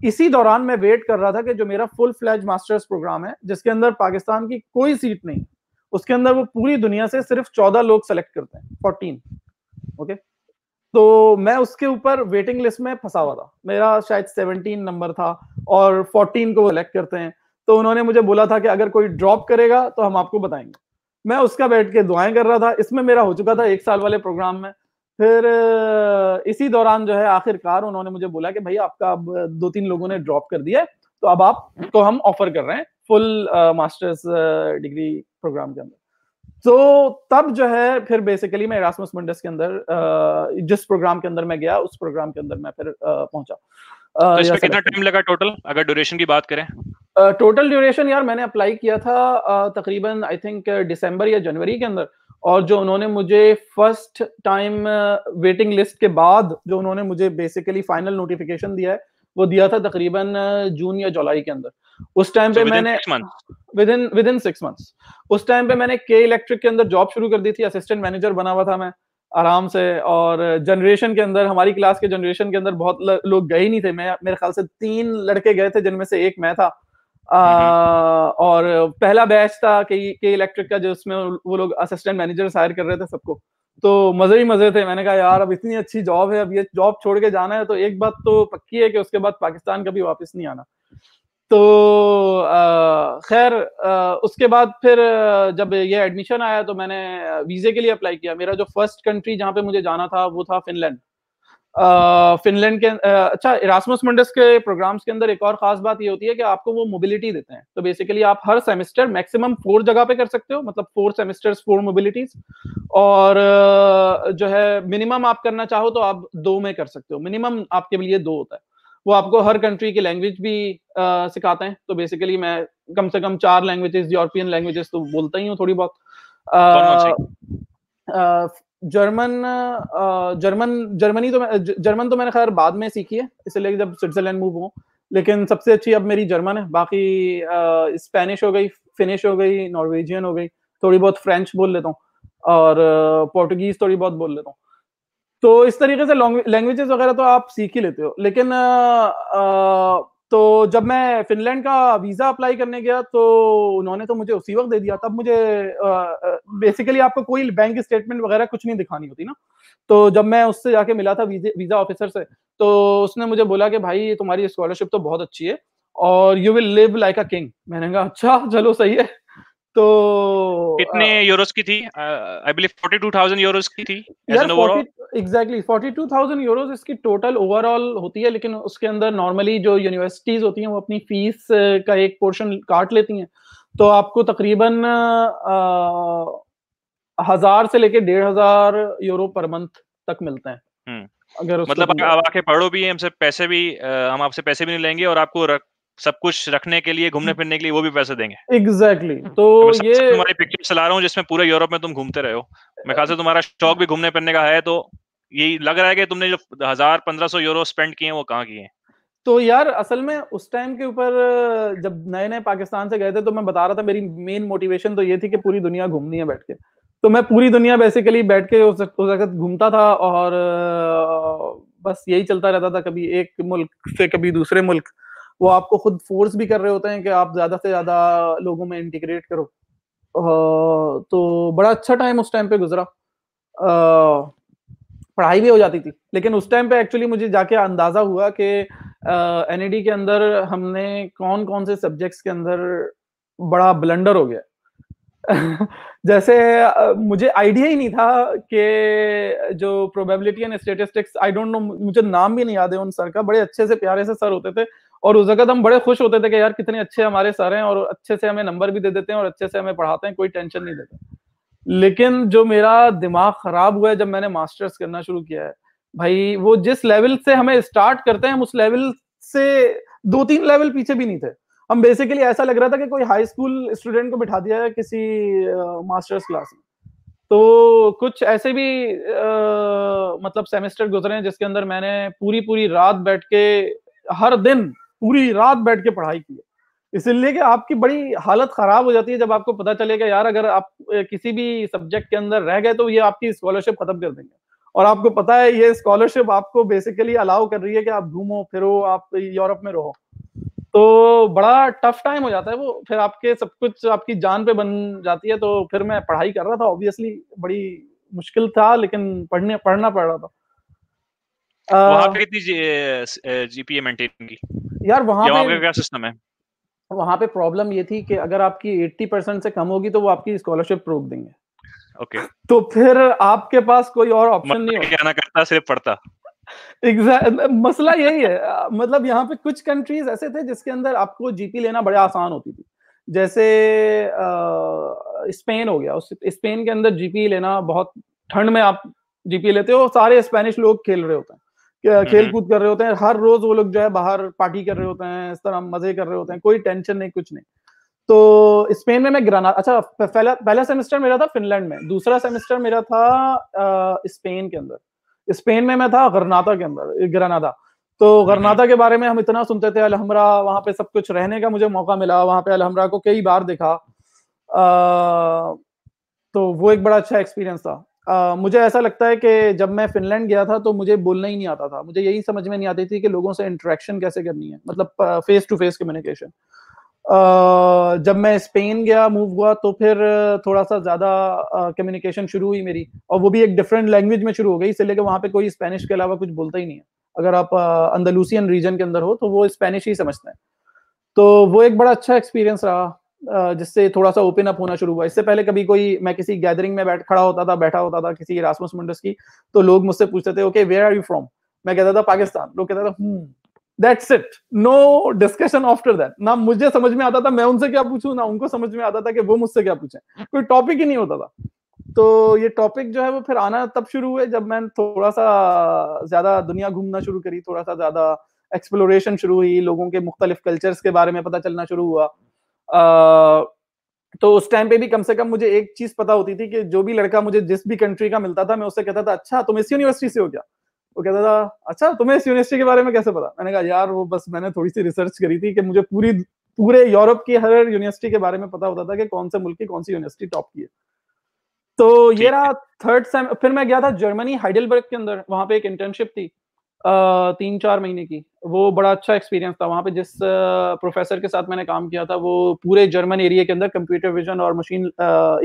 इसी दौरान मैं वेट कर रहा था कि जो मेरा फुल फ्लैज मास्टर्स प्रोग्राम है, जिसके अंदर पाकिस्तान की कोई सीट नहीं, उसके अंदर वो पूरी दुनिया से सिर्फ 14 लोग सेलेक्ट करते हैं, 14 ओके। तो मैं उसके ऊपर वेटिंग लिस्ट में फंसा हुआ था, मेरा शायद 17 नंबर था और 14 को सेलेक्ट करते हैं। तो उन्होंने मुझे बोला था कि अगर कोई ड्रॉप करेगा तो हम आपको बताएंगे। मैं उसका बैठ के दुआएं कर रहा था, इसमें मेरा हो चुका था 1 साल वाले प्रोग्राम में। फिर इसी दौरान जो है आखिरकार उन्होंने मुझे बोला कि भाई आपका अब 2-3 लोगों ने ड्रॉप कर दिया है, तो अब आप तो हम ऑफर कर रहे हैं फुल मास्टर्स डिग्री प्रोग्राम के अंदर। तो तब जो है फिर बेसिकली मैं एरास्मस मुंडस के अंदर जिस प्रोग्राम के अंदर मैं गया, उस प्रोग्राम के अंदर मैं फिर पहुंचा। तो इसमें कितना टाइम लगा टोटल, अगर ड्यूरेशन की बात करें? टोटल ड्यूरेशन यार मैंने अप्लाई किया था तकरीबन आई थिंक दिसंबर या जनवरी के अंदर, और जो उन्होंने मुझे फर्स्ट टाइम वेटिंग लिस्ट के बाद जो उन्होंने मुझे बेसिकली फाइनल नोटिफिकेशन दिया है, वो दिया था तकरीबन जून या जुलाई के अंदर। उस टाइम पे मैंने विदिन 6 मंथ्स उस टाइम पे मैंने के इलेक्ट्रिक के अंदर जॉब शुरू कर दी थी, असिस्टेंट मैनेजर बना हुआ था मैं आराम से। और जनरेशन के अंदर, हमारी क्लास के जनरेशन के अंदर बहुत लोग गए ही नहीं थे, मैं मेरे ख्याल से 3 लड़के गए थे जिनमें से एक मैं था। और पहला बैच था के इलेक्ट्रिक का, जिसमें वो लोग असिस्टेंट मैनेजर हायर कर रहे थे सबको। तो मजे ही मजे थे। मैंने कहा यार अब इतनी अच्छी जॉब है, अब ये जॉब छोड़ के जाना है तो एक बात तो पक्की है कि उसके बाद पाकिस्तान कभी वापस नहीं आना। तो खैर उसके बाद फिर जब ये एडमिशन आया तो मैंने वीजे के लिए अप्लाई किया। मेरा जो फर्स्ट कंट्री जहाँ पे मुझे जाना था वो था फिनलैंड। फिनलैंड के अच्छा, एरास्मस मुंडस के प्रोग्राम्स के अंदर एक और खास बात ये होती है कि आपको वो मोबिलिटी देते हैं। तो बेसिकली आप हर सेमेस्टर मैक्सिमम 4 जगह पे कर सकते हो, मतलब 4 सेमेस्टर्स 4 मोबिलिटीज, और जो है मिनिमम आप करना चाहो तो आप 2 में कर सकते हो। मिनिमम आपके लिए 2 होता है। वो आपको हर कंट्री की लैंग्वेज भी सिखाते हैं। तो बेसिकली मैं कम से कम 4 लैंग्वेजेस, यूरोपियन लैंग्वेजेस तो बोलता ही हूँ थोड़ी बहुत। जर्मन तो मैंने खैर बाद में सीखी है, इसलिए जब स्विट्जरलैंड मूव हो, लेकिन सबसे अच्छी अब मेरी जर्मन है। बाकी स्पेनिश हो गई, फिनिश हो गई, नॉर्वेजियन हो गई, थोड़ी बहुत फ्रेंच बोल लेता हूँ, और पोर्टुगीज थोड़ी बहुत बोल लेता हूँ। तो इस तरीके से लैंग्वेजेस वगैरह तो आप सीख ही लेते हो। लेकिन तो जब मैं फिनलैंड का वीज़ा अप्लाई करने गया तो उन्होंने तो मुझे उसी वक्त दे दिया। तब मुझे बेसिकली आपको कोई बैंक स्टेटमेंट वगैरह कुछ नहीं दिखानी होती ना। तो जब मैं उससे जाके मिला था वीज़ा ऑफिसर से, तो उसने मुझे बोला कि भाई तुम्हारी स्कॉलरशिप तो बहुत अच्छी है और you will live like a king. मैंने कहा अच्छा चलो सही है। तो कितने यूरोस की थी? आई बिलीव 42,000 यूरोस की थी as an overall. Exactly 42,000 euros इसकी टोटल ओवरऑल होती है। लेकिन उसके अंदर नॉर्मली जो यूनिवर्सिटीज होती हैं वो अपनी फीस का एक पोर्शन काट लेती हैं। तो आपको तकरीबन 1,000 से लेके 1,500 यूरो पर मंथ तक मिलते हैं। अगर मतलब आप आके पढ़ो भी, हमसे पैसे भी, हम आपसे पैसे भी नहीं लेंगे और आपको सब कुछ रखने के लिए, घूमने फिरने के लिए वो भी पैसे देंगे। एग्जैक्टली तो ये तुम्हारी पिक्चर चला रहा हूँ जिसमें पूरे यूरोप में तुम घूमते रहे हो। मैं खास तुम्हारा शौक भी घूमने फिरने का है, तो यही लग रहा है कि तुमने जो 1,000-1,500 यूरो स्पेंड किए हैं वो कहाँ किए हैं? तो यार असल में उस टाइम के ऊपर जब नए नए पाकिस्तान से गए थे तो मैं बता रहा था मेरी मेन मोटिवेशन तो ये थी कि पूरी दुनिया घूमनी है बैठ के। तो मैं पूरी दुनिया बेसिकली बैठ के उस वक्त घूमता था और बस यही चलता रहता था, कभी एक मुल्क से कभी दूसरे मुल्क। वो आपको खुद फोर्स भी कर रहे होते हैं कि आप ज्यादा से ज्यादा लोगों में इंटीग्रेट करो। तो बड़ा अच्छा टाइम उस टाइम पे गुजरा। पढ़ाई भी हो जाती थी, लेकिन उस टाइम पे एक्चुअली मुझे जाके अंदाजा हुआ कि एनईडी के अंदर हमने कौन कौन से सब्जेक्ट्स के अंदर बड़ा ब्लंडर हो गया। जैसे मुझे आइडिया ही नहीं था कि जो probability and statistics, I don't know, मुझे नाम भी नहीं याद है उन सर का। बड़े अच्छे से प्यारे से सर होते थे और उस जगह हम बड़े खुश होते थे कि यार कितने अच्छे हमारे सर हैं और अच्छे से हमें नंबर भी दे देते हैं और अच्छे से हमें पढ़ाते हैं, कोई टेंशन नहीं देते। लेकिन जो मेरा दिमाग खराब हुआ है जब मैंने मास्टर्स करना शुरू किया है, भाई वो जिस लेवल से हमें स्टार्ट करते हैं हम उस लेवल से 2-3 लेवल पीछे भी नहीं थे। हम बेसिकली ऐसा लग रहा था कि कोई हाई स्कूल स्टूडेंट को बिठा दिया है किसी मास्टर्स क्लास में। तो कुछ ऐसे भी मतलब सेमेस्टर गुजरे हैं जिसके अंदर मैंने पूरी रात बैठ के, हर दिन पूरी रात बैठ के पढ़ाई की है। इसलिए कि आपकी बड़ी हालत खराब हो जाती है जब आपको पता चलेगा यार अगर आप किसी भी सब्जेक्ट के अंदर रह गए तो ये आपकी स्कॉलरशिप खत्म कर देंगे। और आपको पता है ये स्कॉलरशिप आपको बेसिकली अलाउ कर रही है कि आप घूमो फिरो, आप यूरोप में रहो। तो बड़ा टफ टाइम हो जाता है वो, फिर आपके सब कुछ आपकी जान पे बन जाती है। तो फिर मैं पढ़ाई कर रहा था, ऑब्वियसली बड़ी मुश्किल था लेकिन पढ़ना पड़ रहा था। वहाँ पे कितनी जीपीए मेंटेन की? यार वहाँ पे क्या सिस्टम है? वहाँ पे प्रॉब्लम ये थी कि अगर आपकी 80% से कम होगी तो वो आपकी स्कॉलरशिप रोक देंगे। ओके, तो फिर आपके पास कोई और ऑप्शन नहीं होगा। क्या ना करता, सिर्फ पढ़ता। मसला यही है। मतलब यहाँ पे कुछ कंट्रीज ऐसे थे जिसके अंदर आपको जीपी लेना बड़ा आसान होती थी, जैसे स्पेन हो गया। उस स्पेन के अंदर जीपी लेना बहुत, ठंड में आप जीपी लेते हो, सारे स्पेनिश लोग खेल रहे होते हैं, खेल कूद कर रहे होते हैं, हर रोज वो लोग जो है बाहर पार्टी कर रहे होते हैं, इस तरह मजे कर रहे होते हैं, कोई टेंशन नहीं, कुछ नहीं। तो स्पेन में मैं ग्रानाडा, अच्छा पहला सेमेस्टर मेरा था फिनलैंड में, दूसरा सेमेस्टर मेरा था स्पेन के अंदर। स्पेन में मैं था ग्रनादा के अंदर, ग्रनादा। तो ग्रनादा के बारे में हम इतना सुनते थे, अलहमरा, वहां पे सब कुछ, रहने का मुझे मौका मिला वहां पे, अलहमरा को कई बार देखा। तो वो एक बड़ा अच्छा एक्सपीरियंस था। मुझे ऐसा लगता है कि जब मैं फिनलैंड गया था तो मुझे बोलना ही नहीं आता था, मुझे यही समझ में नहीं आती थी कि लोगों से इंटरेक्शन कैसे करनी है, मतलब फेस टू फेस कम्युनिकेशन। जब मैं स्पेन गया, मूव हुआ, तो फिर थोड़ा सा ज्यादा कम्युनिकेशन शुरू हुई मेरी, और वो भी एक डिफरेंट लैंग्वेज में शुरू हो गई, इसलिए कि वहाँ पे कोई स्पेनिश के अलावा कुछ बोलता ही नहीं है। अगर आप अंदालुसियन रीजन के अंदर हो तो वो स्पेनिश ही समझते हैं। तो वो एक बड़ा अच्छा एक्सपीरियंस रहा, जिससे थोड़ा सा ओपन अप होना शुरू हुआ। इससे पहले कभी कोई, मैं किसी गैदरिंग में बैठा होता था किसी एरास्मस मुंडस की, तो लोग मुझसे पूछते थे okay where are you from, मैं कहता था पाकिस्तान, लोग कहता था That's it. No discussion after that. ना मुझे समझ में आता था मैं उनसे क्या पूछूं, ना उनको समझ में आता था कि वो मुझसे क्या पूछें, कोई टॉपिक ही नहीं होता था। तो ये टॉपिक जो है वो फिर आना तब शुरू हुए जब मैंने थोड़ा सा ज्यादा दुनिया घूमना शुरू करी, थोड़ा सा ज्यादा एक्सप्लोरेशन शुरू हुई, लोगों के मुख्तलिफ कल्चर्स के बारे में पता चलना शुरू हुआ। तो उस टाइम पे भी कम से कम मुझे एक चीज पता होती थी कि जो भी लड़का मुझे जिस भी कंट्री का मिलता था मैं उससे कहता था अच्छा तुम इस यूनिवर्सिटी से हो क्या, वो कहता था अच्छा तुम्हें इस यूनिवर्सिटी के बारे में कैसे पता। मैंने कहा यार वो बस मैंने थोड़ी सी रिसर्च करी थी कि मुझे पूरे यूरोप की हर यूनिवर्सिटी के बारे में पता होता था कि कौन से मुल्क की कौन सी यूनिवर्सिटी टॉप की है। तो ये रहा थर्ड सेम। फिर मैं गया था जर्मनी हाइडेलबर्ग के अंदर, वहाँ पे एक इंटर्नशिप थी 3-4 महीने की, वो बड़ा अच्छा एक्सपीरियंस था। वहाँ पे जिस प्रोफेसर के साथ मैंने काम किया था वो पूरे जर्मन एरिया के अंदर कंप्यूटर विजन और मशीन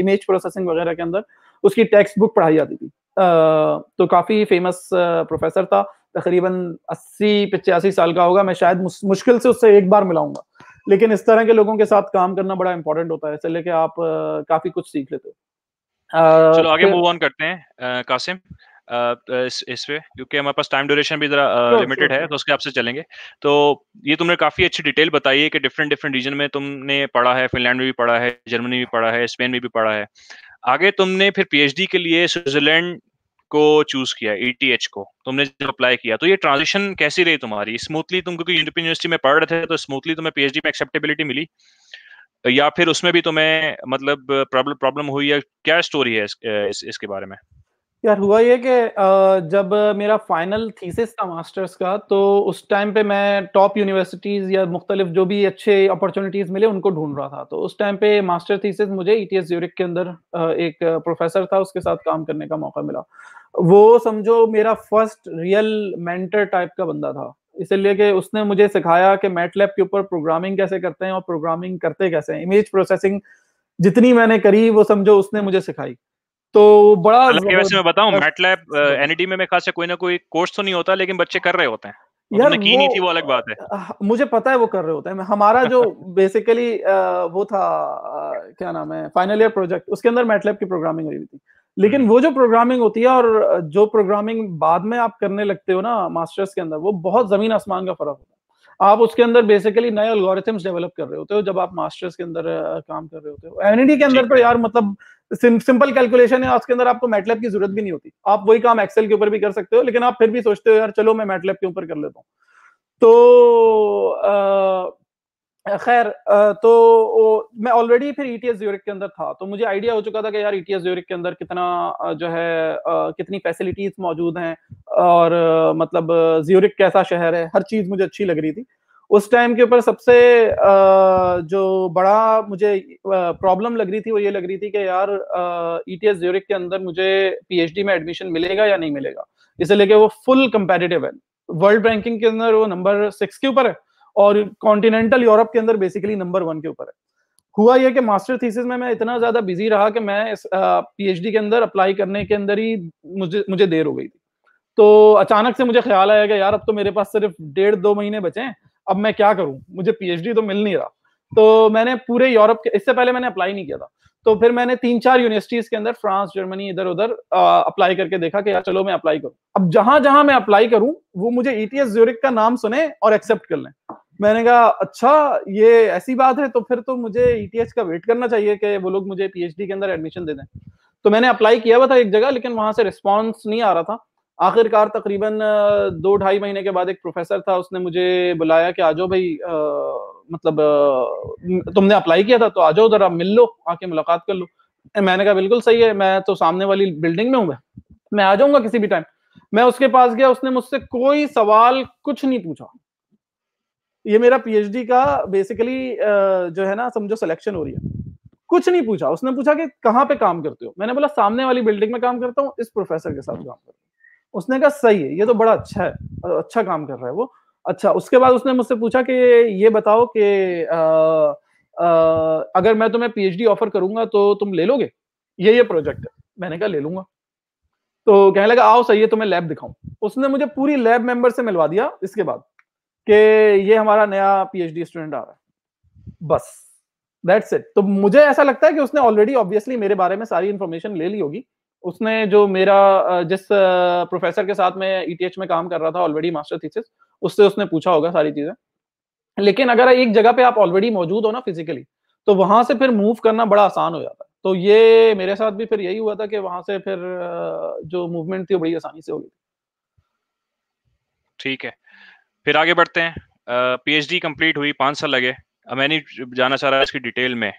इमेज प्रोसेसिंग वगैरह के अंदर उसकी टेक्स्ट बुक पढ़ाई जाती थी। तो काफ़ी फेमस प्रोफेसर था, तकरीबन 80-85 साल का होगा, मैं शायद मुश्किल से उससे एक बार मिलाऊंगा। लेकिन इस तरह के लोगों के साथ काम करना बड़ा इंपॉर्टेंट होता है, इससे लेके आप काफ़ी कुछ सीख लेते हो। चलो आगे मूव ऑन करते हैं कासिम इस पे, क्योंकि हमारे पास टाइम ड्यूरेशन भी जरा लिमिटेड है, तो उसके आपसे चलेंगे। तो ये तुमने काफ़ी अच्छी डिटेल बताई है कि डिफरेंट रीजन में तुमने पढ़ा है, फिनलैंड में भी पढ़ा है, जर्मनी में भी पढ़ा है, स्पेन में भी पढ़ा है। आगे तुमने फिर पीएचडी के लिए स्विट्जरलैंड को चूज किया, ETH को तुमने जब अप्लाई किया, तो ये ट्रांजिशन कैसी रही तुम्हारी? स्मूथली तुम, क्योंकि यूनिवर्सिटी में पढ़ रहे थे, तो स्मूथली तुम्हें पीएचडी में एक्सेप्टेबिलिटी मिली, या फिर उसमें भी तुम्हें मतलब प्रॉब्लम हुई, या क्या स्टोरी है इसके बारे में? यार हुआ ये कि जब मेरा फाइनल थीसिस था मास्टर्स का, तो उस टाइम पे मैं टॉप यूनिवर्सिटीज़ या मुख्तलिफ जो भी अच्छे अपॉर्चुनिटीज़ मिले उनको ढूंढ रहा था। तो उस टाइम पे मास्टर थीसिस मुझे ETH ज़्यूरिख के अंदर एक प्रोफेसर था, उसके साथ काम करने का मौका मिला। वो समझो मेरा फर्स्ट रियल मेंटर टाइप का बंदा था, इसलिए कि उसने मुझे सिखाया कि मैटलैब के ऊपर प्रोग्रामिंग कैसे करते हैं और प्रोग्रामिंग करते कैसे हैं। इमेज प्रोसेसिंग जितनी मैंने करी वो समझो उसने मुझे सिखाई। तो बड़ा वैसे मैं बताऊं, मैटलैब NED में खास से कोई ना कोई कोर्स तो नहीं होता, लेकिन बच्चे कर रहे होते हैं। यार की नहीं थी वो अलग बात है, मुझे पता है वो कर रहे होते हैं। हमारा जो बेसिकली वो था क्या नाम है, फाइनल ईयर प्रोजेक्ट, उसके अंदर मैटलैब की प्रोग्रामिंग हुई थी। लेकिन वो जो प्रोग्रामिंग होती है और जो प्रोग्रामिंग बाद में आप करने लगते हो ना मास्टर्स के अंदर, वो बहुत जमीन आसमान का फर्क होता है। आप उसके अंदर बेसिकली नए एल्गोरिथम्स डेवलप कर रहे होते हो जब आप मास्टर्स के अंदर काम कर रहे होते हो। NED के अंदर तो यार मतलब सिंपल कैलकुलेशन है, उसके अंदर आपको मैटलैब की जरूरत भी नहीं होती, आप वही काम एक्सेल के ऊपर भी कर सकते हो। लेकिन आप फिर भी सोचते हो यार चलो मैं मैटलैब के ऊपर कर लेता हूँ। तो खैर तो मैं ऑलरेडी फिर ETH ज़्यूरिख के अंदर था, तो मुझे आइडिया हो चुका था कि यार ETH ज़्यूरिख के अंदर कितना जो है कितनी फैसिलिटीज मौजूद हैं और मतलब ज़्यूरिख कैसा शहर है, हर चीज़ मुझे अच्छी लग रही थी उस टाइम के ऊपर। सबसे जो बड़ा मुझे प्रॉब्लम लग रही थी वो ये लग रही थी कि यार ETH ज़्यूरिख के अंदर मुझे PhD में एडमिशन मिलेगा या नहीं मिलेगा। इसे लेके वो फुल कंपेटिटिव है, वर्ल्ड रैंकिंग के अंदर वो नंबर 6 के ऊपर है और कॉन्टिनेंटल यूरोप के अंदर बेसिकली नंबर 1 के ऊपर है। हुआ यह कि मास्टर थीसिस में मैं इतना ज़्यादा बिजी रहा कि मैं इस PhD के अंदर अप्लाई करने के अंदर ही मुझे देर हो गई थी। तो अचानक से मुझे ख्याल आया कि यार अब तो मेरे पास सिर्फ 1.5-2 महीने बचे हैं, अब मैं क्या करूं, मुझे PhD तो मिल नहीं रहा। तो मैंने पूरे यूरोप के, इससे पहले मैंने अप्लाई नहीं किया था, तो फिर मैंने 3-4 यूनिवर्सिटीज के अंदर फ्रांस जर्मनी इधर उधर अप्लाई करके देखा कि यार चलो मैं अप्लाई करूं। अब जहां जहां मैं अप्लाई करूं वो मुझे ETH ज़्यूरिख का नाम सुने और एक्सेप्ट कर लें। मैंने कहा अच्छा ये ऐसी बात है, तो फिर तो मुझे ETH का वेट करना चाहिए कि वो लोग मुझे PhD के अंदर एडमिशन दे दें। तो मैंने अप्लाई किया हुआ था एक जगह, लेकिन वहां से रिस्पॉन्स नहीं आ रहा था। आखिरकार तकरीबन 2-2.5 महीने के बाद एक प्रोफेसर था, उसने मुझे बुलाया कि आजो भाई तुमने अप्लाई किया था तो आजो उधर आप मिल लो, आके मुलाकात कर लो। मैंने कहा बिल्कुल सही है, मैं तो सामने वाली बिल्डिंग में हूँ, मैं आ जाऊंगा किसी भी टाइम। मैं उसके पास गया, उसने मुझसे कोई सवाल कुछ नहीं पूछा। ये मेरा PhD का बेसिकली जो है ना समझो सिलेक्शन हो रही है, कुछ नहीं पूछा। उसने पूछा कि कहाँ पे काम करते हो, मैंने बोला सामने वाली बिल्डिंग में काम करता हूँ, इस प्रोफेसर के साथ काम करता हूँ। उसने कहा सही है, ये तो बड़ा अच्छा है, अच्छा काम कर रहा है वो, अच्छा। उसके बाद उसने मुझसे पूछा कि ये बताओ कि अगर मैं तुम्हें PhD ऑफर करूंगा तो तुम ले लोगे, ये प्रोजेक्ट है। मैंने कहा ले लूंगा। तो कहने लगा आओ सही है तुम्हें लैब दिखाऊं। उसने मुझे पूरी लैब मेंबर से मिलवा दिया इसके बाद कि ये हमारा नया PhD स्टूडेंट आ रहा है, बस दैट्स इट। तो मुझे ऐसा लगता है कि उसने ऑलरेडी ऑब्वियसली मेरे बारे में सारी इन्फॉर्मेशन ले ली होगी। उसने जो मेरा जिस प्रोफेसर के साथ मैं ETH में काम कर रहा था ऑलरेडी मास्टर थीसिस, उससे उसने पूछा होगा सारी चीजें। लेकिन अगर एक जगह पे आप ऑलरेडी मौजूद हो ना फिजिकली, तो वहां से फिर मूव करना बड़ा आसान हो जाता है। तो ये मेरे साथ भी फिर यही हुआ था कि वहां से फिर जो मूवमेंट थी वो बड़ी आसानी से हो गई। ठीक है, फिर आगे बढ़ते हैं। PhD कंप्लीट हुई, 5 साल लगे। मैं नहीं जाना चाह रहा इसकी डिटेल में।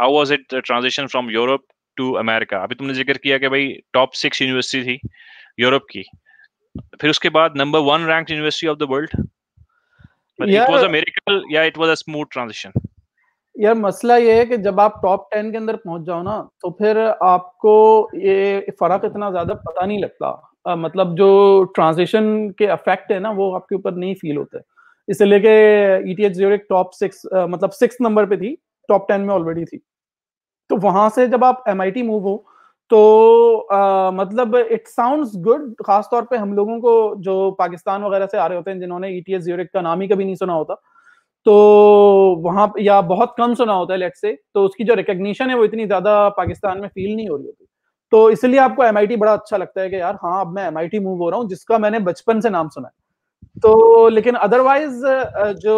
How was it transition from Europe to America? अभी तुमने जिक्र किया कि भाई टॉप 6 यूनिवर्सिटी थी यूरोप की, फिर उसके बाद number 1 ranked university of the world. It was a miracle या it was a smooth transition? यार मसला ये है कि जब आप टॉप 10 के अंदर पहुंच जाओ ना तो फिर आपको ये फर्क इतना ज्यादा पता नहीं लगता, मतलब जो ट्रांजिशन के अफेक्ट है ना वो आपके ऊपर नहीं फील होते। इससे लेके ETH ज़्यूरिख टॉप 6 मतलब 6 नंबर पे थी, टॉप 10 में ऑलरेडी थी। तो वहां से जब आप MIT मूव हो तो मतलब इट साउंड्स गुड, खासतौर पे हम लोगों को जो पाकिस्तान वगैरह से आ रहे होते हैं जिन्होंने ETH ज़्यूरिख का नाम ही कभी नहीं सुना होता, तो वहां या बहुत कम सुना होता है लेट्स से, तो उसकी जो रिकग्निशन है वो इतनी ज्यादा पाकिस्तान में फील नहीं हो रही होती। तो इसलिए आपको MIT बड़ा अच्छा लगता है कि यार हाँ अब मैं MIT मूव हो रहा हूँ जिसका मैंने बचपन से नाम सुना है। तो लेकिन अदरवाइज जो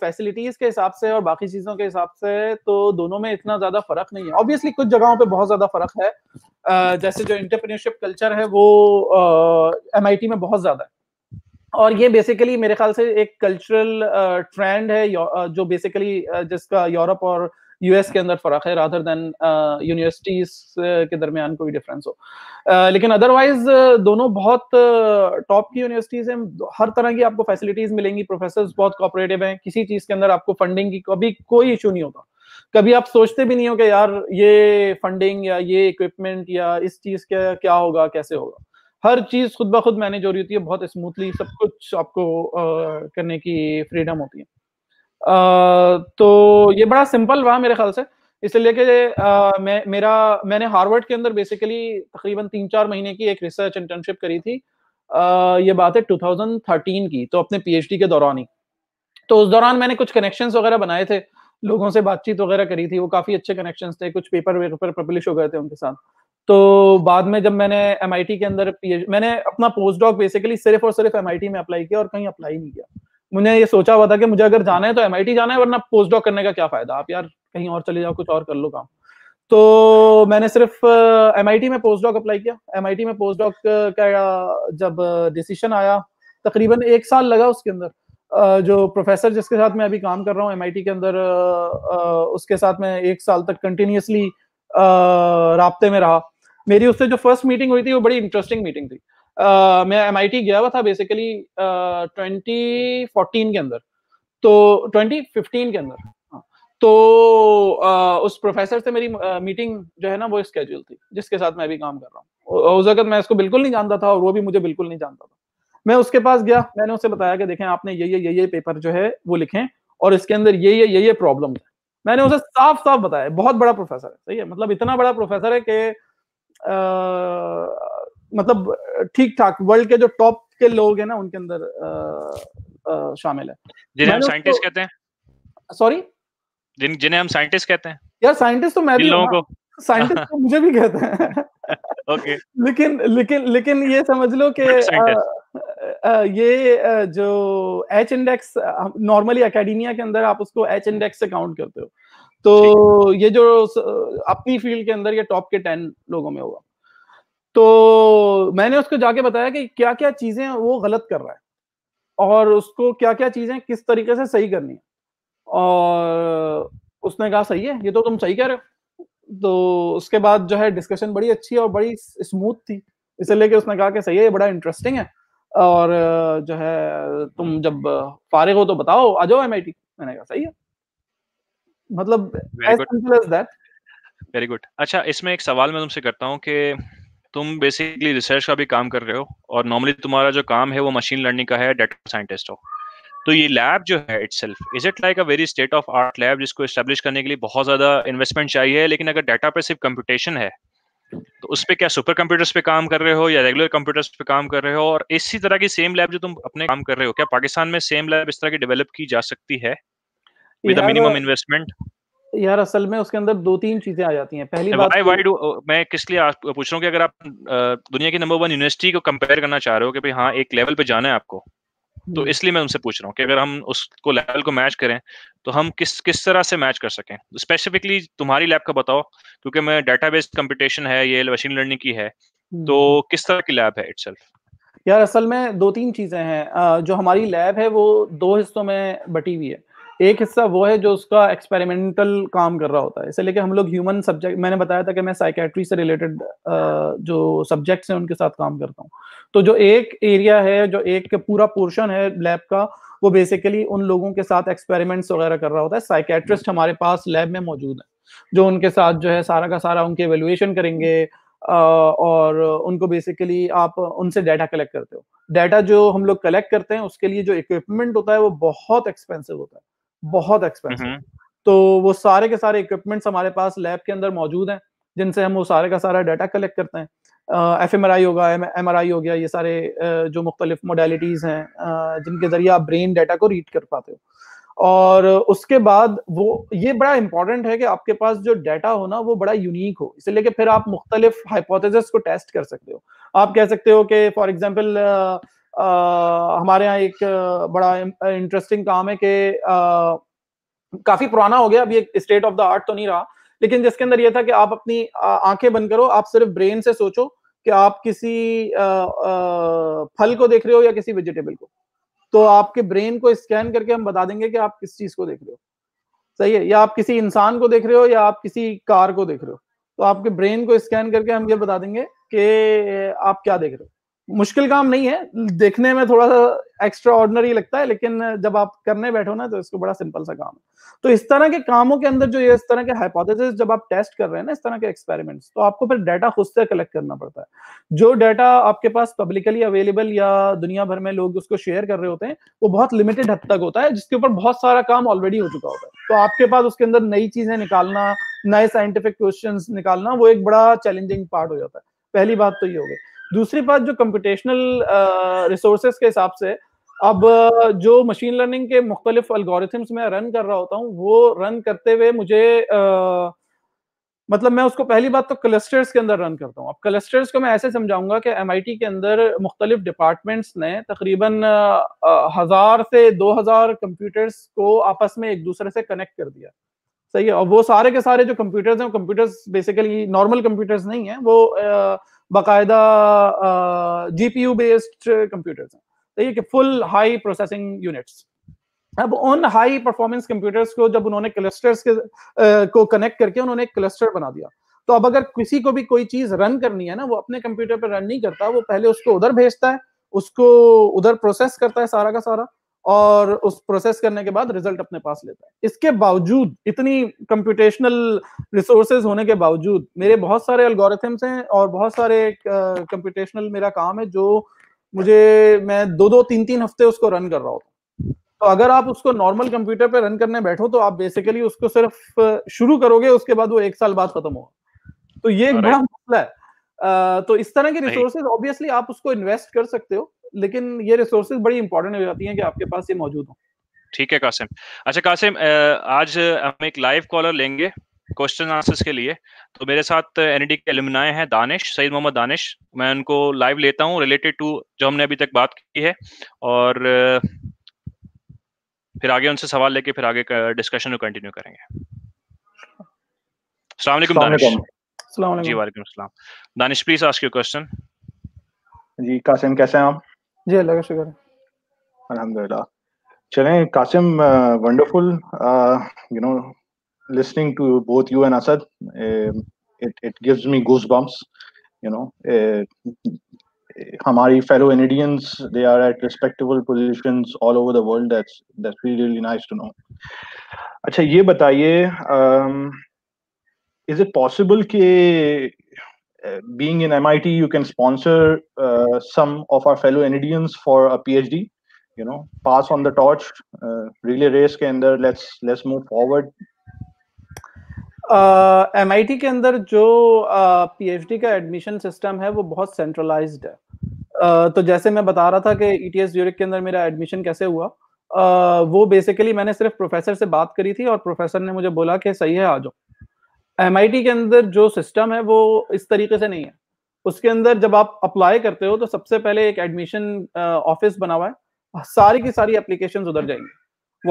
फैसिलिटीज के हिसाब से और बाकी चीजों के हिसाब से तो दोनों में इतना ज्यादा फर्क नहीं है। ऑब्वियसली कुछ जगहों पे बहुत ज्यादा फर्क है, जैसे जो एंटरप्रेन्योरशिप कल्चर है वो MIT में बहुत ज्यादा है, और ये बेसिकली मेरे ख्याल से एक कल्चरल ट्रेंड है जो बेसिकली जिसका यूरोप और US के अंदर फर्क है रादर देन यूनिवर्सिटीज के दरमियान कोई डिफरेंस हो। लेकिन अदरवाइज दोनों बहुत टॉप की यूनिवर्सिटीज हैं, हर तरह की आपको फैसिलिटीज मिलेंगी, प्रोफेसर्स बहुत कोऑपरेटिव हैं, किसी चीज के अंदर आपको फंडिंग की कभी कोई इशू नहीं होता, कभी आप सोचते भी नहीं हो कि यार ये फंडिंग या ये इक्विपमेंट या इस चीज का क्या होगा कैसे होगा, हर चीज खुद ब खुद मैनेज हो रही होती है, बहुत स्मूथली सब कुछ आपको करने की फ्रीडम होती है। तो ये बड़ा सिंपल रहा मेरे ख्याल से। इसलिए कि मैंने हार्वर्ड के अंदर बेसिकली तकरीबन 3-4 महीने की एक रिसर्च इंटर्नशिप करी थी, ये बात है 2013 की, तो अपने PhD के दौरान ही। तो उस दौरान मैंने कुछ कनेक्शंस वगैरह बनाए थे, लोगों से बातचीत वगैरह करी थी, वो काफ़ी अच्छे कनेक्शंस थे, कुछ पेपर पब्लिश हो गए थे उनके साथ। तो बाद में जब मैंने MIT के अंदर मैंने अपना पोस्ट डॉक बेसिकली सिर्फ और सिर्फ MIT में अप्लाई किया और कहीं अप्लाई नहीं किया। मैंने ये सोचा हुआ था कि मुझे अगर जाना है तो MIT जाना है, वरना पोस्ट डॉक करने का क्या फायदा, आप यार कहीं और चले जाओ कुछ और कर लो काम। तो मैंने सिर्फ MIT में पोस्ट डॉक अप्लाई किया। MIT में पोस्ट डॉक का जब डिसीजन आया तकरीबन 1 साल लगा उसके अंदर, जो प्रोफेसर जिसके साथ मैं अभी काम कर रहा हूँ MIT के अंदर उसके साथ मैं 1 साल तक कंटिन्यूसली राब्ते में रहा। मेरी उससे जो फर्स्ट मीटिंग हुई थी वो बड़ी इंटरेस्टिंग मीटिंग थी। मैं MIT गया हुआ था बेसिकली 2014 के अंदर, तो 2015 के अंदर तो उस प्रोफेसर से मेरी मीटिंग जो है ना वो स्केड्यूल थी जिसके साथ मैं अभी काम कर रहा हूँ। उस वक्त मैं इसको बिल्कुल नहीं जानता था और वो भी मुझे बिल्कुल नहीं जानता था। मैं उसके पास गया, मैंने उससे बताया कि देखें आपने ये पेपर जो है वो लिखें और इसके अंदर ये प्रॉब्लम है। मैंने उसे साफ साफ बताया, बहुत बड़ा प्रोफेसर है, सही है, मतलब इतना बड़ा प्रोफेसर है कि मतलब ठीक ठाक वर्ल्ड के जो टॉप के लोग हैं ना उनके अंदर शामिल है, जिन्हें हम साइंटिस्ट कहते हैं। सॉरी, जिन्हें हम साइंटिस्ट कहते हैं। यार साइंटिस्ट तो मैं भी हूं, साइंटिस्ट तो मुझे भी कहते हैं ओके। लेकिन लेकिन लेकिन ये समझ लो कि ये जो H इंडेक्स नॉर्मली एकेडेमिया के अंदर आप उसको H इंडेक्स से काउंट करते हो, तो ये जो अपनी फील्ड के अंदर ये टॉप के 10 लोगों में होगा। तो मैंने उसको जाके बताया कि क्या क्या चीजें वो गलत कर रहा है और उसको क्या क्या चीजें किस तरीके से सही करनी है, और उसने कहा सही है, ये तो तुम सही कह रहे हो। तो उसके बाद जो है डिस्कशन बड़ी अच्छी और बड़ी स्मूथ थी, इसलिए कि उसने कहा कि सही है, ये बड़ा इंटरेस्टिंग है और जो है तुम जब फारिग हो तो बताओ आ जाओ MIT। मैंने कहा सही है, मतलब as simple as that। Very good. अच्छा, इसमें एक सवाल मैं तुमसे करता हूँ कि तुम बेसिकली रिसर्च का भी काम कर रहे हो और नॉर्मली तुम्हारा जो काम है वो मशीन लर्निंग का है, डेटा साइंटिस्ट हो, तो ये लैब जो है itself is it like a very state of art lab जिसको एस्टेब्लिश करने के लिए बहुत ज्यादा इन्वेस्टमेंट चाहिए, लेकिन अगर डाटा पे सिर्फ कंप्यूटेशन है तो उस पे क्या सुपर कंप्यूटर्स पे काम कर रहे हो या रेगुलर कंप्यूटर्स पे काम कर रहे हो? और इसी तरह की सेम लैब जो तुम अपने काम कर रहे हो, क्या पाकिस्तान में सेम लैब इस तरह की डेवलप की जा सकती है विद अ मिनिमम इन्वेस्टमेंट? यार असल में उसके अंदर 2-3 चीजें आ जाती हैं। पहली बात मैं किस लिए पूछ रहा हूँ कि अगर आप दुनिया की नंबर 1 यूनिवर्सिटी को कंपेयर करना चाह रहे हो कि भाई हाँ एक लेवल पे जाना है आपको, तो इसलिए मैं उनसे पूछ रहा हूँ कि अगर हम उसको लेवल को मैच करें तो हम किस तरह से मैच कर सकें। स्पेसिफिकली तुम्हारी लैब का बताओ, क्योंकि मैं डेटाबेस कंप्यूटेशन है, ये मशीन लर्निंग की है, तो किस तरह की लैब है इटसेल्फ? यार असल में 2-3 चीजें हैं। जो हमारी लैब है वो 2 हिस्सों में बटी हुई है। एक हिस्सा वो है जो उसका एक्सपेरिमेंटल काम कर रहा होता है, इससे लेके हम लोग ह्यूमन सब्जेक्ट, मैंने बताया था कि मैं साइकेट्री से रिलेटेड जो सब्जेक्ट्स हैं उनके साथ काम करता हूँ। तो जो एक एरिया है, जो एक पूरा पोर्शन है लैब का, वो बेसिकली उन लोगों के साथ एक्सपेरिमेंट्स वगैरह कर रहा होता है। साइकेट्रिस्ट हमारे पास लैब में मौजूद है जो उनके साथ जो है सारा का सारा उनके एवेल्युएशन करेंगे और उनको बेसिकली आप उनसे डाटा कलेक्ट करते हो। डाटा जो हम लोग कलेक्ट करते हैं उसके लिए जो इक्विपमेंट होता है वो बहुत एक्सपेंसिव होता है, बहुत एक्सपेंसिव। तो वो सारे के सारे इक्विपमेंट्स हमारे पास लैब के अंदर मौजूद हैं जिनसे हम वो सारे का सारा डाटा कलेक्ट करते हैं। fMRI होगा, MRI हो गया, ये सारे जो मुख्तलिफ मोडेलिटीज़ हैं जिनके ज़रिए आप ब्रेन डाटा को रीड कर पाते हो। और उसके बाद वो ये बड़ा इंपॉर्टेंट है कि आपके पास जो डाटा हो ना वो बड़ा यूनिक हो, इसलिए कि फिर आप मुख्तलिफ हाइपोथेसिस को टेस्ट कर सकते हो। आप कह सकते हो कि फॉर एग्जाम्पल हमारे यहाँ एक बड़ा इंटरेस्टिंग काम है कि काफी पुराना हो गया, अब ये स्टेट ऑफ द आर्ट तो नहीं रहा, लेकिन जिसके अंदर ये था कि आप अपनी आंखें बंद करो, आप सिर्फ ब्रेन से सोचो कि आप किसी फल को देख रहे हो या किसी वेजिटेबल को, तो आपके ब्रेन को स्कैन करके हम बता देंगे कि आप किस चीज को देख रहे हो, सही है, या आप किसी इंसान को देख रहे हो या आप किसी कार को देख रहे हो, तो आपके ब्रेन को स्कैन करके हम ये बता देंगे कि आप क्या देख रहे हो। मुश्किल काम नहीं है, देखने में थोड़ा सा एक्स्ट्रा ऑर्डिनरी लगता है, लेकिन जब आप करने बैठो ना तो इसको बड़ा सिंपल सा काम है। तो इस तरह के कामों के अंदर जो ये इस तरह के हाइपोथेसिस जब आप टेस्ट कर रहे हैं ना, इस तरह के एक्सपेरिमेंट्स, तो आपको फिर डाटा खुद से कलेक्ट करना पड़ता है। जो डाटा आपके पास पब्लिकली अवेलेबल या दुनिया भर में लोग उसको शेयर कर रहे होते हैं वो बहुत लिमिटेड हद तक होता है, जिसके ऊपर बहुत सारा काम ऑलरेडी हो चुका होता है। तो आपके पास उसके अंदर नई चीजें निकालना, नए साइंटिफिक क्वेश्चंस निकालना, वो एक बड़ा चैलेंजिंग पार्ट हो जाता है। पहली बात तो ये हो गई। दूसरी बात जो कंप्यूटेशनल रिसोर्सेज के हिसाब से अब जो मशीन लर्निंग के मुख्तलिफ अलगोरिथम्स में रन कर रहा होता हूँ, वो रन करते हुए मुझे मतलब मैं उसको पहली बात तो क्लस्टर्स के अंदर रन करता हूँ। अब क्लस्टर्स को मैं ऐसे समझाऊंगा कि MIT के अंदर मुख्तलिफ डिपार्टमेंट्स ने तकरीबन 1000 से 2000 कंप्यूटर्स को आपस में एक दूसरे से कनेक्ट कर दिया, सही है। और वो सारे के सारे जो कंप्यूटर्स हैं, कंप्यूटर्स बेसिकली नॉर्मल कंप्यूटर्स नहीं है, वो बाकायदा GPU बेस्ड कंप्यूटर्स हैं, सही है, कि फुल हाई प्रोसेसिंग यूनिट्स। अब उन हाई परफॉर्मेंस कंप्यूटर्स को जब उन्होंने क्लस्टर्स के को कनेक्ट करके उन्होंने एक क्लस्टर बना दिया, तो अब अगर किसी को भी कोई चीज रन करनी है ना, वो अपने कंप्यूटर पर रन नहीं करता, वो पहले उसको उधर भेजता है, उसको उधर प्रोसेस करता है सारा का सारा, और उस प्रोसेस करने के बाद रिजल्ट अपने पास लेता है। इसके बावजूद, इतनी कंप्यूटेशनल रिसोर्सेज होने के बावजूद, मेरे बहुत सारे एल्गोरिथम्स हैं और बहुत सारे कंप्यूटेशनल मेरा काम है जो मुझे मैं 2-3 हफ्ते उसको रन कर रहा हूँ। तो अगर आप उसको नॉर्मल कंप्यूटर पे रन करने बैठो तो आप बेसिकली उसको सिर्फ शुरू करोगे, उसके बाद वो 1 साल बाद खत्म होगा। तो ये एक बड़ा मसला है। तो इस तरह के रिसोर्सेज ऑब्वियसली आप उसको इन्वेस्ट कर सकते हो, लेकिन ये रिसोर्सेज बड़ी इंपॉर्टेंट हो जाती हैं कि आपके पास ये मौजूद हो। ठीक है कासिम। अच्छा कासिम, आज हम एक लाइव कॉलर लेंगे क्वेश्चन आंसर्स के लिए। तो मेरे साथ एनईडी के एलुमनाई हैं दानिश, सईद मोहम्मद दानिश, मैं उनको लाइव लेता हूं रिलेटेड टू जो हमने अभी तक बात की है, और फिर आगे उनसे सवाल लेके फिर आगे डिस्कशन को कंटिन्यू करेंगे। अस्सलाम वालेकुम दानिश। जी वालेकुम अस्सलाम। Danish please ask your question. जी कासिम, कैसे हैं आप? जी अल्लाह का शुक्र है, अल्हम्दुलिल्लाह। चलें Qasim, wonderful you know listening to both you and Asad, it gives me goosebumps, you know. Hamari fellow Indians, they are at respectable positions all over the world. That's really nice to know. अच्छा ये बताइए, is it possible कि being in MIT, you can sponsor some of our fellow Indians for a PhD, you know, pass on the torch, relay race के अंदर let's move forward. MIT के अंदर जो PhD का एडमिशन सिस्टम है वो बहुत सेंट्रलाइज्ड है। तो जैसे मैं बता रहा था कि ETH ज़्यूरिख के अंदर मेरा एडमिशन कैसे हुआ, वो बेसिकली मैंने सिर्फ प्रोफेसर से बात करी थी और प्रोफेसर ने मुझे बोला कि सही है आ जाओ। MIT के अंदर जो सिस्टम है वो इस तरीके से नहीं है। उसके अंदर जब आप अप्लाई करते हो तो सबसे पहले एक एडमिशन ऑफिस बना हुआ है, सारी की सारी एप्लीकेशंस उधर जाएंगी,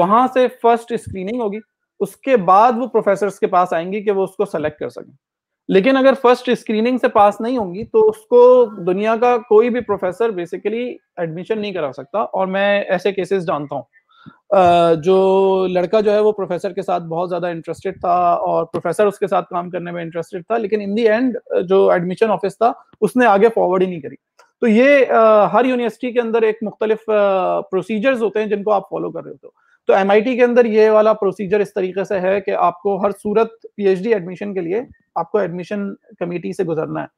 वहां से फर्स्ट स्क्रीनिंग होगी, उसके बाद वो प्रोफेसर्स के पास आएंगी कि वो उसको सेलेक्ट कर सकें। लेकिन अगर फर्स्ट स्क्रीनिंग से पास नहीं होंगी तो उसको दुनिया का कोई भी प्रोफेसर बेसिकली एडमिशन नहीं करा सकता। और मैं ऐसे केसेस जानता हूँ। जो लड़का जो है वो प्रोफेसर के साथ बहुत ज़्यादा इंटरेस्टेड था और प्रोफेसर उसके साथ काम करने में इंटरेस्टेड था, लेकिन इन दी एंड जो एडमिशन ऑफिस था उसने आगे फॉरवर्ड ही नहीं करी। तो ये हर यूनिवर्सिटी के अंदर एक मुख्तलिफ प्रोसीजर्स होते हैं जिनको आप फॉलो कर रहे होते हो। तो MIT के अंदर ये वाला प्रोसीजर इस तरीके से है कि आपको हर सूरत PhD एडमिशन के लिए आपको एडमिशन कमेटी से गुजरना है,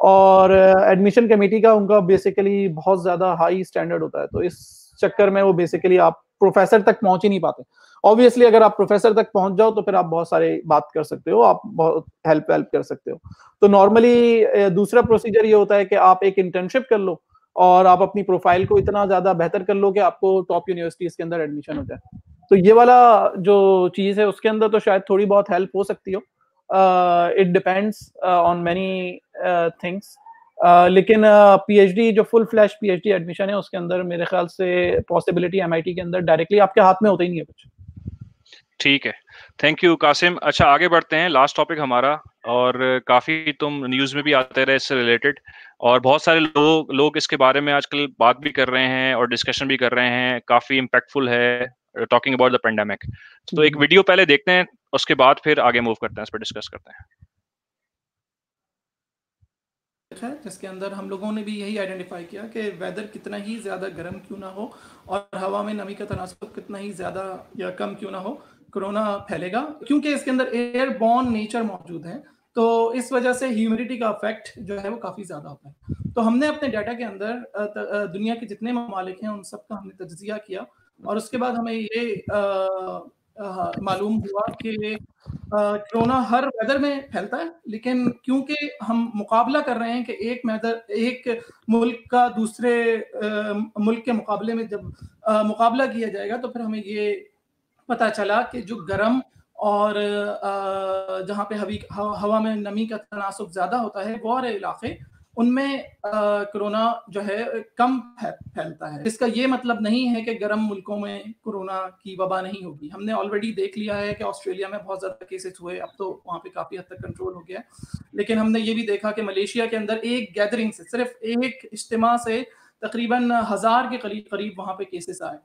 और एडमिशन कमेटी का उनका बेसिकली बहुत ज़्यादा हाई स्टैंडर्ड होता है। तो इस चक्कर में वो बेसिकली आप प्रोफेसर तक पहुंच ही नहीं पाते। ऑब्वियसली अगर आप प्रोफेसर तक पहुंच जाओ तो फिर आप बहुत सारे बात कर सकते हो, आप बहुत हेल्प कर सकते हो। तो नॉर्मली दूसरा प्रोसीजर ये होता है कि आप एक इंटर्नशिप कर लो और आप अपनी प्रोफाइल को इतना ज्यादा बेहतर कर लो कि आपको टॉप यूनिवर्सिटीज के अंदर एडमिशन हो जाए। तो ये वाला जो चीज है उसके अंदर तो शायद थोड़ी बहुत हेल्प हो सकती हो, it depends on many things. लेकिन PhD जो फुल फ्लैश PhD एडमिशन है उसके अंदर मेरे ख्याल से पॉसिबिलिटी MIT के अंदर डायरेक्टली आपके हाथ में होता ही नहीं है कुछ। ठीक है, थैंक यू कासिम। अच्छा आगे बढ़ते हैं, लास्ट टॉपिक हमारा, और काफी तुम न्यूज में भी आते रहे इससे रिलेटेड, और बहुत सारे लोग इसके बारे में आजकल बात भी कर रहे हैं और डिस्कशन भी कर रहे हैं, काफी इम्पैक्टफुल है, टॉकिंग अबाउट द पेंडेमिक। तो एक वीडियो पहले देखते हैं, उसके बाद फिर आगे मूव करते हैं, इस पर डिस्कस करते हैं। है जिसके अंदर हम लोगों ने भी यही आइडेंटिफाई किया कि वेदर कितना ही ज़्यादा गर्म क्यों ना हो और हवा में नमी का तनासुब कितना ही ज़्यादा या कम क्यों ना हो, कोरोना फैलेगा, क्योंकि इसके अंदर एयरबॉर्न नेचर मौजूद है। तो इस वजह से ह्यूमिडिटी का इफेक्ट जो है वो काफ़ी ज़्यादा होता है। तो हमने अपने डाटा के अंदर दुनिया के जितने ममालिक हैं उन सब का हमने तजिया किया, और उसके बाद हमें ये मालूम हुआ कि कोरोना हर वेदर में फैलता है, लेकिन क्योंकि हम मुकाबला कर रहे हैं कि एक मुल्क का दूसरे मुल्क के मुकाबले में जब मुकाबला किया जाएगा तो फिर हमें ये पता चला कि जो गर्म और जहाँ पे हवा में नमी का तनासब ज़्यादा होता है वो वाले इलाके उनमें कोरोना जो है कम फैलता है। इसका ये मतलब नहीं है कि गर्म मुल्कों में कोरोना की वबा नहीं होगी। हमने ऑलरेडी देख लिया है कि ऑस्ट्रेलिया में बहुत ज़्यादा केसेस हुए, अब तो वहाँ पे काफ़ी हद तक कंट्रोल हो गया है, लेकिन हमने ये भी देखा कि मलेशिया के अंदर एक गैदरिंग से, सिर्फ एक इज्तिमा से तकरीबन 1000 के करीब वहाँ पे केसेस आए।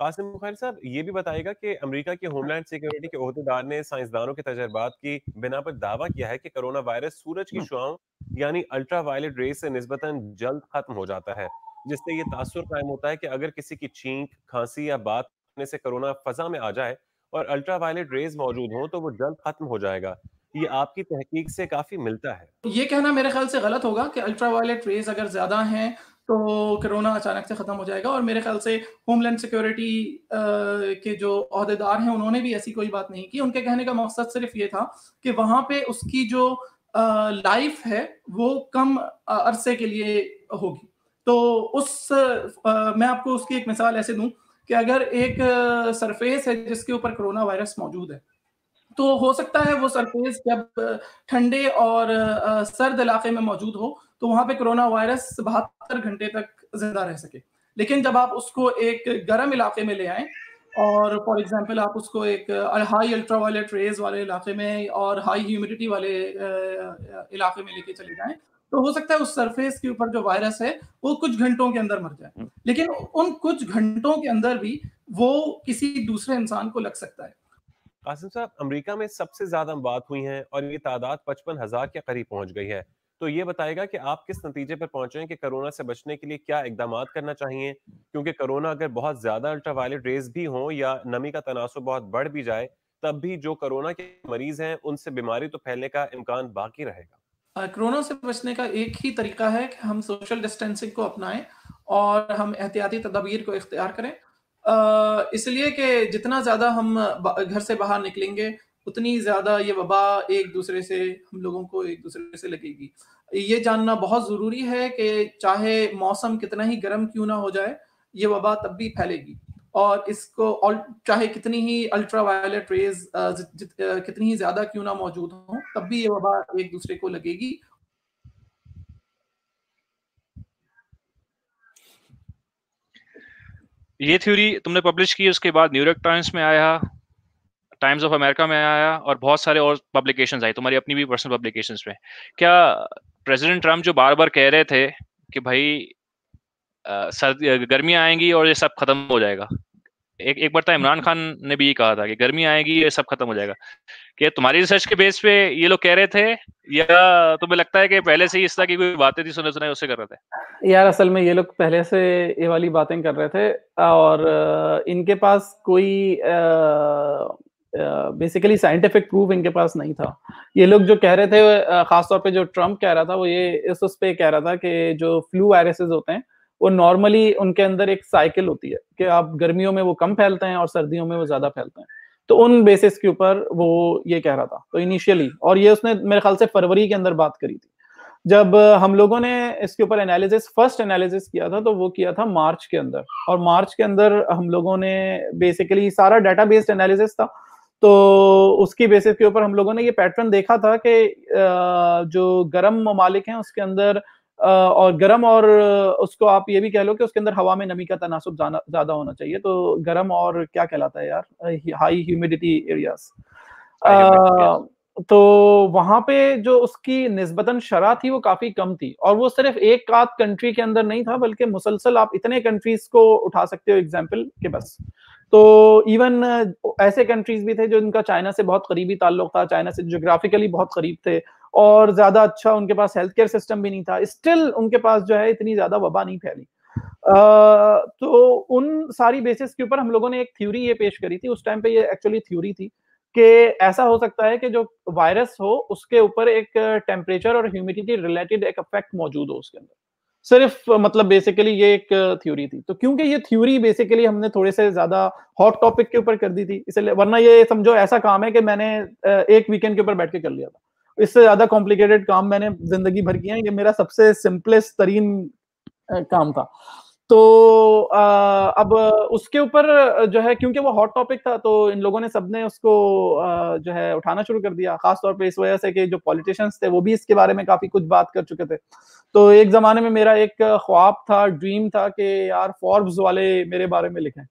कासिम बुखारी साहब ये भी बताएगा कि अमेरिका के होमलैंड सिक्योरिटी के ओहदेदार ने साइंसदानों के तजर्बात की बिना पर दावा किया है कि कोरोना वायरस सूरज की शुआओं यानी अल्ट्रावायलेट रेस से निस्बतन जल्द खत्म हो जाता है, जिससे ये तासुर कायम होता है कि अगर किसी की छींक, खांसी या बात करने से कोरोना फजा में आ जाए और अल्ट्रावायलेट रेज मौजूद हो तो वो जल्द खत्म हो जाएगा। ये आपकी तहकीक से काफी मिलता है। ये कहना मेरे ख्याल से गलत होगा कि अल्ट्रावायलेट रेज अगर ज्यादा हैं तो कोरोना अचानक से ख़त्म हो जाएगा, और मेरे ख्याल से होमलैंड सिक्योरिटी के जो अहदेदार हैं उन्होंने भी ऐसी कोई बात नहीं की। उनके कहने का मकसद सिर्फ ये था कि वहाँ पे उसकी जो लाइफ है वो कम अरसे के लिए होगी। तो मैं आपको उसकी एक मिसाल ऐसे दूं कि अगर एक सरफेस है जिसके ऊपर कोरोना वायरस मौजूद है तो हो सकता है वो सरफेस जब ठंडे और सर्द इलाके में मौजूद हो तो वहाँ पे कोरोना वायरस 72 घंटे तक जिंदा रह सके, लेकिन जब आप उसको एक गर्म इलाके में ले आएँ और फॉर एग्जांपल आप उसको एक हाई अल्ट्रावायलेट रेज वाले इलाके में और हाई ह्यूमिडिटी वाले इलाके में लेके चले जाएं तो हो सकता है उस सरफेस के ऊपर जो वायरस है वो कुछ घंटों के अंदर मर जाए, लेकिन उन कुछ घंटों के अंदर भी वो किसी दूसरे इंसान को लग सकता है। कासिम साहब, अमेरिका में सबसे ज्यादा बात हुई है और ये तादाद 55,000 के करीब पहुंच गई है, तो ये बताएगा कि आप किस नतीजे पर पहुंचे हैं कि कोरोना से बचने के लिए क्या इकदाम करना चाहिए, क्योंकि कोरोना अगर बहुत ज्यादा अल्ट्रावायलेट रेज भी हो या नमी का तनासब बहुत बढ़ भी जाए तब भी जो कोरोना के मरीज हैं उनसे बीमारी तो फैलने का इम्कान बाकी रहेगा। कोरोना से बचने का एक ही तरीका है कि हम सोशल डिस्टेंसिंग को अपनाएं और हम एहतियाती तदाबीर को इख्तियार करें, इसलिए कि जितना ज़्यादा हम घर से बाहर निकलेंगे उतनी ज़्यादा ये वबा हम लोगों को एक दूसरे से लगेगी। ये जानना बहुत ज़रूरी है कि चाहे मौसम कितना ही गर्म क्यों ना हो जाए ये वबा तब भी फैलेगी, और इसको चाहे कितनी ही अल्ट्रावायलेट रेज कितनी ही ज़्यादा क्यों ना मौजूद हो तब भी ये वबा एक दूसरे को लगेगी। ये थ्योरी तुमने पब्लिश की, उसके बाद न्यूयॉर्क टाइम्स में आया, टाइम्स ऑफ अमेरिका में आया और बहुत सारे और पब्लिकेशंस आई, तुम्हारी अपनी भी पर्सनल पब्लिकेशंस में। क्या प्रेसिडेंट ट्रम्प जो बार बार कह रहे थे कि भाई गर्मियाँ आएंगी और ये सब खत्म हो जाएगा, एक बार तो इमरान खान ने भी ये कहा था कि गर्मी आएगी ये सब खत्म हो जाएगा। कि तुम्हारी रिसर्च के बेस पे ये लोग कह रहे थे या तुम्हें लगता है कि पहले से ही इस तरह की कोई बातें थी सुने सुनाई उससे कर रहे थे? यार असल में ये लोग पहले से ये वाली बातें कर रहे थे और इनके पास कोई बेसिकली साइंटिफिक प्रूफ इनके पास नहीं था। ये लोग जो कह रहे थे, खासतौर पर जो ट्रम्प कह रहा था, वो ये उस पर कह रहा था कि जो फ्लू वायरसेज होते हैं वो नॉर्मली उनके अंदर एक साइकिल होती है कि आप गर्मियों में वो कम फैलते हैं और सर्दियों में वो ज्यादा फैलते हैं। तो उन बेसिस के ऊपर वो ये कह रहा था तो इनिशियली, और ये उसने मेरे ख्याल से फरवरी के अंदर बात करी थी। जब हम लोगों ने इसके ऊपर एनालिसिस, फर्स्ट एनालिसिस किया था तो वो किया था मार्च के अंदर, और मार्च के अंदर हम लोगों ने बेसिकली सारा डाटा बेस्ड एनालिसिस था तो उसकी बेसिस के ऊपर हम लोगों ने ये पैटर्न देखा था कि जो गर्म ममालिक हैं उसके अंदर और गर्म और उसको आप ये भी कह लो कि उसके अंदर हवा में नमी का तनासुब ज्यादा होना चाहिए। तो गर्म और क्या कहलाता है यार, हाई ह्यूमिडिटी एरियाज, तो वहां पे जो उसकी निस्बतन शरह थी वो काफी कम थी। और वो सिर्फ एक आध कंट्री के अंदर नहीं था बल्कि मुसलसल आप इतने कंट्रीज को उठा सकते हो एग्जाम्पल के बस। तो इवन ऐसे कंट्रीज भी थे जो इनका चाइना से बहुत करीबी ताल्लुक था, चाइना से ज्योग्राफिकली बहुत करीब थे और ज्यादा अच्छा उनके पास हेल्थ केयर सिस्टम भी नहीं था, स्टिल उनके पास जो है इतनी ज्यादा वबा नहीं फैली। तो उन सारी बेसिस के ऊपर हम लोगों ने एक थ्योरी ये पेश करी थी उस टाइम पे, ये एक्चुअली थ्योरी थी कि ऐसा हो सकता है कि जो वायरस हो उसके ऊपर एक टेम्परेचर और ह्यूमिडिटी रिलेटेड एक इफेक्ट मौजूद हो उसके अंदर, सिर्फ मतलब बेसिकली ये एक थ्योरी थी। तो क्योंकि ये थ्योरी बेसिकली हमने थोड़े से ज्यादा हॉट टॉपिक के ऊपर कर दी थी इसलिए, वरना ये समझो ऐसा काम है कि मैंने एक वीकेंड के ऊपर बैठ के कर लिया था, इससे ज्यादा कॉम्प्लिकेटेड काम मैंने जिंदगी भर किया है, ये मेरा सबसे सिंपलेस्ट तरीन काम था। तो अब उसके ऊपर जो है क्योंकि वो हॉट टॉपिक था तो इन लोगों ने सबने उसको जो है उठाना शुरू कर दिया, खासतौर पे इस वजह से कि जो पॉलिटिशियंस थे वो भी इसके बारे में काफी कुछ बात कर चुके थे। तो एक जमाने में मेरा एक ख्वाब था, ड्रीम था कि यार फोर्ब्स वाले मेरे बारे में लिखें,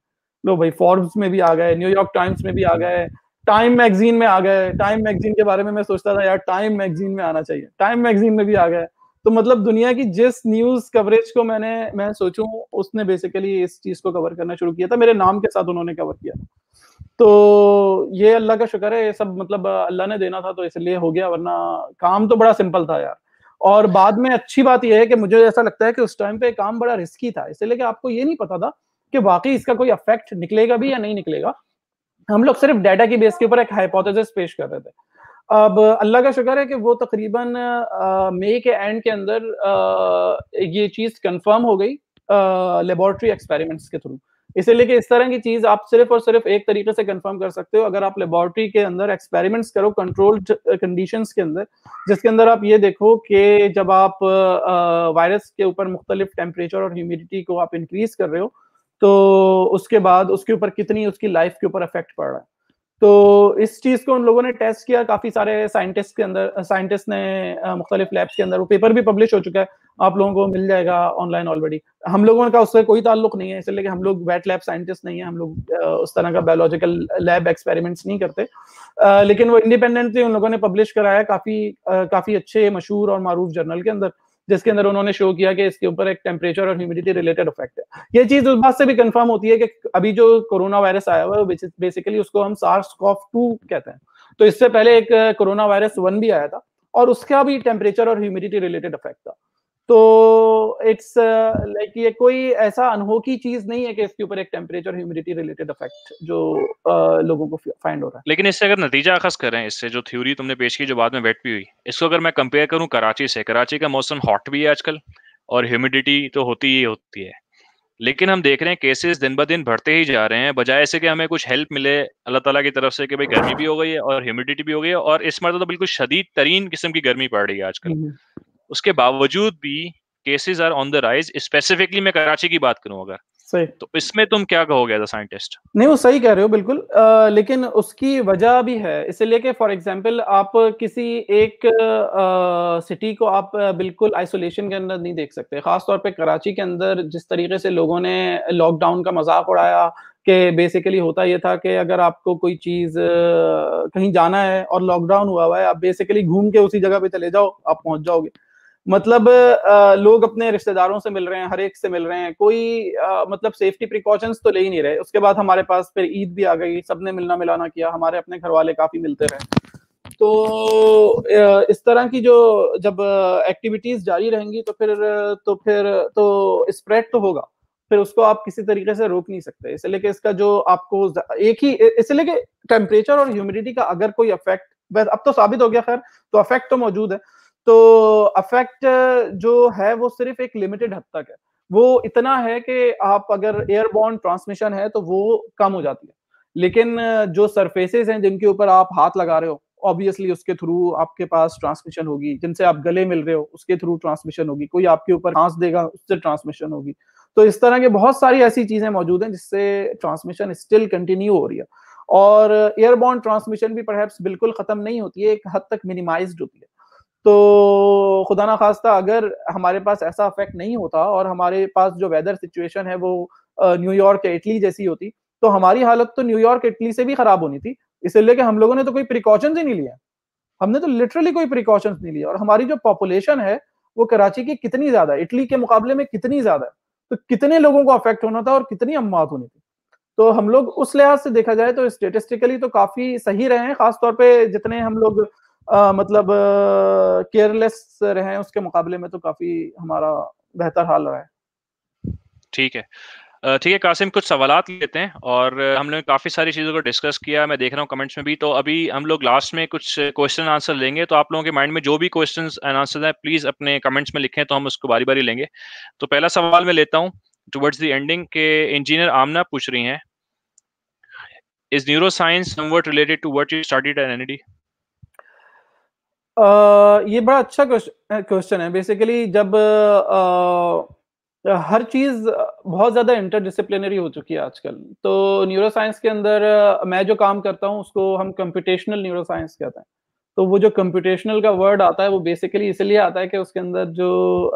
लो भाई फोर्ब्स में भी आ गए, न्यूयॉर्क टाइम्स में भी आ गए, टाइम मैगजीन में आ गए। टाइम मैगजीन के बारे में मैं सोचता था यार टाइम मैगजीन में आना चाहिए, टाइम मैगजीन में भी आ गए। तो मतलब दुनिया की जिस न्यूज कवरेज को मैं सोचूं उसने बेसिकली इस चीज को कवर करना शुरू किया था, मेरे नाम के साथ उन्होंने कवर किया। तो ये अल्लाह का शुक्र है, ये सब मतलब अल्लाह ने देना था तो इसलिए हो गया, वरना काम तो बड़ा सिंपल था यार। और बाद में अच्छी बात यह है कि मुझे ऐसा लगता है कि उस टाइम पे काम बड़ा रिस्की था इसलिए कि आपको ये नहीं पता था कि वाकई इसका कोई इफेक्ट निकलेगा भी या नहीं निकलेगा। हम लोग सिर्फ डाटा की बेस के ऊपर एक हाइपोथेसिस पेश कर रहे थे। अब अल्लाह का शुक्र है कि वो तकरीबन मई के एंड के अंदर ये चीज़ कंफर्म हो गई लेबोरेटरी एक्सपेरिमेंट्स के थ्रू, इसलिए कि इस तरह की चीज़ आप सिर्फ और सिर्फ एक तरीके से कंफर्म कर सकते हो अगर आप लेबोरेटरी के अंदर एक्सपेरिमेंट्स करो कंट्रोल्ड कंडीशंस के अंदर, जिसके अंदर आप ये देखो कि जब आप वायरस के ऊपर मुख्तलिफ टेम्परेचर और ह्यूमिडिटी को आप इंक्रीज कर रहे हो तो उसके बाद उसके ऊपर कितनी उसकी लाइफ के ऊपर इफेक्ट पड़ रहा है। तो इस चीज़ को उन लोगों ने टेस्ट किया, काफ़ी सारे साइंटिस्ट ने मुख्तलिफ लैब्स के अंदर, वो पेपर भी पब्लिश हो चुका है, आप लोगों को मिल जाएगा ऑनलाइन ऑलरेडी। हम लोगों का उससे कोई ताल्लुक नहीं है इसलिए कि हम लोग वेट लैब साइंटिस्ट नहीं है, हम लोग उस तरह का बायोलॉजिकल लैब एक्सपेरिमेंट्स नहीं करते, लेकिन वो इंडिपेंडेंटली उन लोगों ने पब्लिश कराया काफ़ी अच्छे मशहूर और मारूफ जर्नल के अंदर, जिसके अंदर उन्होंने शो किया कि इसके ऊपर एक टेम्परेचर और ह्यूमिडिटी रिलेटेड इफेक्ट है। ये चीज उस बात से भी कंफर्म होती है कि अभी जो कोरोना वायरस आया हुआ है बेसिकली उसको हम SARS-CoV-2 कहते हैं, तो इससे पहले एक कोरोना वायरस 1 भी आया था और उसका भी टेम्परेचर और ह्यूमिडिटी रिलेटेड इफेक्ट था। तो इट्स लाइक ये कोई ऐसा अनहोखी चीज नहीं है कि इसके ऊपर एक टेम्परेचर ह्यूमिडिटी रिलेटेड इफेक्ट जो लोगों को फाइंड हो रहा है। लेकिन इससे अगर नतीजा अखज़ करें, इससे जो थ्योरी तुमने पेश की जो बाद में वेट भी हुई, इसको अगर मैं कंपेयर करूं कराची से, कराची का मौसम हॉट भी है आजकल और ह्यूमिडिटी तो होती ही होती है, लेकिन हम देख रहे हैं केसेस दिन ब दिन बढ़ते ही जा रहे हैं, बजाय इससे कि हमें कुछ हेल्प मिले अल्लाह ताला की तरफ से कि भाई गर्मी भी हो गई है और ह्यूमिडिटी भी हो गई है और इस मरतबा तो बिल्कुल शदीद तरीन किस्म की गर्मी पड़ रही है आजकल, उसके बावजूद भी cases are on the rise. Specifically मैं कराची की बात करूं अगर सही, तो इसमें तुम क्या कहोगे एज अ साइंटिस्ट? नहीं वो सही कह रहे हो बिल्कुल, लेकिन उसकी वजह भी है इसलिए कि फॉर एग्जांपल आप किसी एक सिटी को आप बिल्कुल आइसोलेशन के अंदर नहीं देख सकते, खासतौर पे कराची के अंदर जिस तरीके से लोगों ने लॉकडाउन का मजाक उड़ाया कि बेसिकली होता यह था कि अगर आपको कोई चीज कहीं जाना है और लॉकडाउन हुआ हुआ है आप बेसिकली घूम के उसी जगह पे चले जाओ आप पहुंच जाओगे। मतलब लोग अपने रिश्तेदारों से मिल रहे हैं, हर एक से मिल रहे हैं, कोई मतलब सेफ्टी प्रिकॉशंस तो ले ही नहीं रहे। उसके बाद हमारे पास फिर ईद भी आ गई, सबने मिलना मिलाना किया, हमारे अपने घर वाले काफी मिलते रहे। तो इस तरह की जो जब एक्टिविटीज जारी रहेंगी तो स्प्रेड तो होगा, फिर उसको आप किसी तरीके से रोक नहीं सकते। इसलिए कि इसका जो आपको एक ही, इसलिए कि टेम्परेचर और ह्यूमिडिटी का अगर कोई अफेक्ट, अब तो साबित हो गया, खैर तो अफेक्ट तो मौजूद है, तो अफेक्ट जो है वो सिर्फ एक लिमिटेड हद तक है। वो इतना है कि आप अगर एयरबॉर्न ट्रांसमिशन है तो वो कम हो जाती है, लेकिन जो सरफेसेस हैं जिनके ऊपर आप हाथ लगा रहे हो ऑब्वियसली उसके थ्रू आपके पास ट्रांसमिशन होगी, जिनसे आप गले मिल रहे हो उसके थ्रू ट्रांसमिशन होगी, कोई आपके ऊपर सांस देगा उससे ट्रांसमिशन होगी। तो इस तरह के बहुत सारी ऐसी चीजें मौजूद हैं जिससे ट्रांसमिशन स्टिल कंटिन्यू हो रही है, और एयरबॉर्न ट्रांसमिशन भी परहैप्स बिल्कुल खत्म नहीं होती है, एक हद तक मिनिमाइज्ड होती है। तो खुदा ना खास्ता अगर हमारे पास ऐसा अफेक्ट नहीं होता और हमारे पास जो वेदर सिचुएशन है वो न्यूयॉर्क या इटली जैसी होती, तो हमारी हालत तो न्यूयॉर्क इटली से भी खराब होनी थी। इसलिए कि हम लोगों ने तो कोई प्रिकॉशंस ही नहीं लिया, हमने तो लिटरली कोई प्रिकॉशंस नहीं लिया, और हमारी जो पॉपुलेशन है वो कराची की कितनी ज्यादा है, इटली के मुकाबले में कितनी ज्यादा है, तो कितने लोगों को अफेक्ट होना था और कितनी अम्मात होनी थी। तो हम लोग उस लिहाज से देखा जाए तो स्टेटिस्टिकली तो काफी सही रहे हैं, खासतौर पर जितने हम लोग मतलब केयरलेस रहे हैं उसके मुकाबले में तो काफी हमारा बेहतर हाल रहा है। ठीक है, ठीक है कासिम, कुछ सवालात लेते हैं, और हमने काफ़ी सारी चीज़ों को डिस्कस किया, मैं देख रहा हूँ कमेंट्स में भी। तो अभी हम लोग लास्ट में कुछ क्वेश्चन आंसर लेंगे, तो आप लोगों के माइंड में जो भी क्वेश्चन एंड आंसर हैं प्लीज़ अपने कमेंट्स में लिखें, तो हम उसको बारी बारी लेंगे। तो पहला सवाल मैं लेता हूँ टुवर्ड्स द एंडिंग के, इंजीनियर आमना पूछ रही हैं, is neuro science somewhat related to what you studied at NED? ये बड़ा अच्छा क्वेश्चन है। बेसिकली जब हर चीज बहुत ज्यादा इंटरडिसिप्लिनरी हो चुकी है आजकल, तो न्यूरो साइंस के अंदर मैं जो काम करता हूँ उसको हम कंप्यूटेशनल न्यूरो साइंस कहते हैं। तो वो जो कंप्यूटेशनल का वर्ड आता है वो बेसिकली इसलिए आता है कि उसके अंदर जो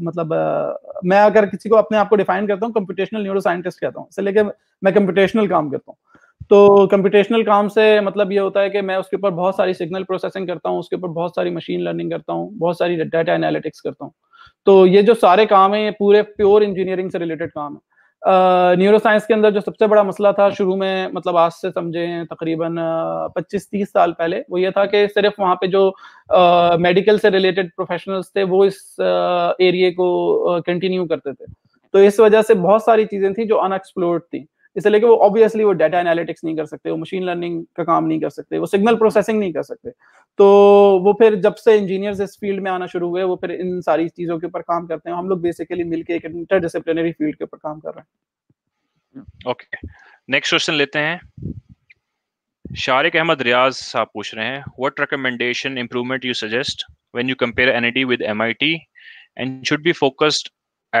मैं अगर किसी को अपने आप को डिफाइन करता हूँ कंप्यूटेशनल न्यूरो साइंटिस्ट कहता हूँ, इसलिए कि मैं कंप्यूटेशनल काम करता हूँ। तो कंप्यूटेशनल काम से मतलब ये होता है कि मैं उसके ऊपर बहुत सारी सिग्नल प्रोसेसिंग करता हूँ, उसके ऊपर बहुत सारी मशीन लर्निंग करता हूँ, बहुत सारी डाटा एनालिटिक्स करता हूँ। तो ये जो सारे काम है ये पूरे प्योर इंजीनियरिंग से रिलेटेड काम है। न्यूरो साइंस के अंदर जो सबसे बड़ा मसला था शुरू में, मतलब आज से समझे तकरीबन 25-30 साल पहले, वो ये था कि सिर्फ वहाँ पे जो मेडिकल से रिलेटेड प्रोफेशनल्स थे वो इस एरिए को कंटिन्यू करते थे। तो इस वजह से बहुत सारी चीज़ें थी जो अनएक्सप्लोर्ड थी, इसलिए कि वो ऑब्वियसली वो डाटा एनालिटिक्स नहीं कर सकते, वो मशीन लर्निंग का काम नहीं कर सकते, वो सिग्नल प्रोसेसिंग नहीं कर सकते। तो वो फिर जब से इंजीनियर्स इस फील्ड में आना शुरू हुए वो फिर इन सारी चीज़ों के ऊपर काम करते हैं। हम लोग बेसिकली मिलके एक इंटरडिसिप्लिनरी फील्ड के ऊपर काम कर रहे हैं। ओके, नेक्स्ट क्वेश्चन लेते हैं, शारिक अहमद रियाज साहब पूछ रहे हैं, what recommendation improvement you suggest when you compare NED with MIT and should be focused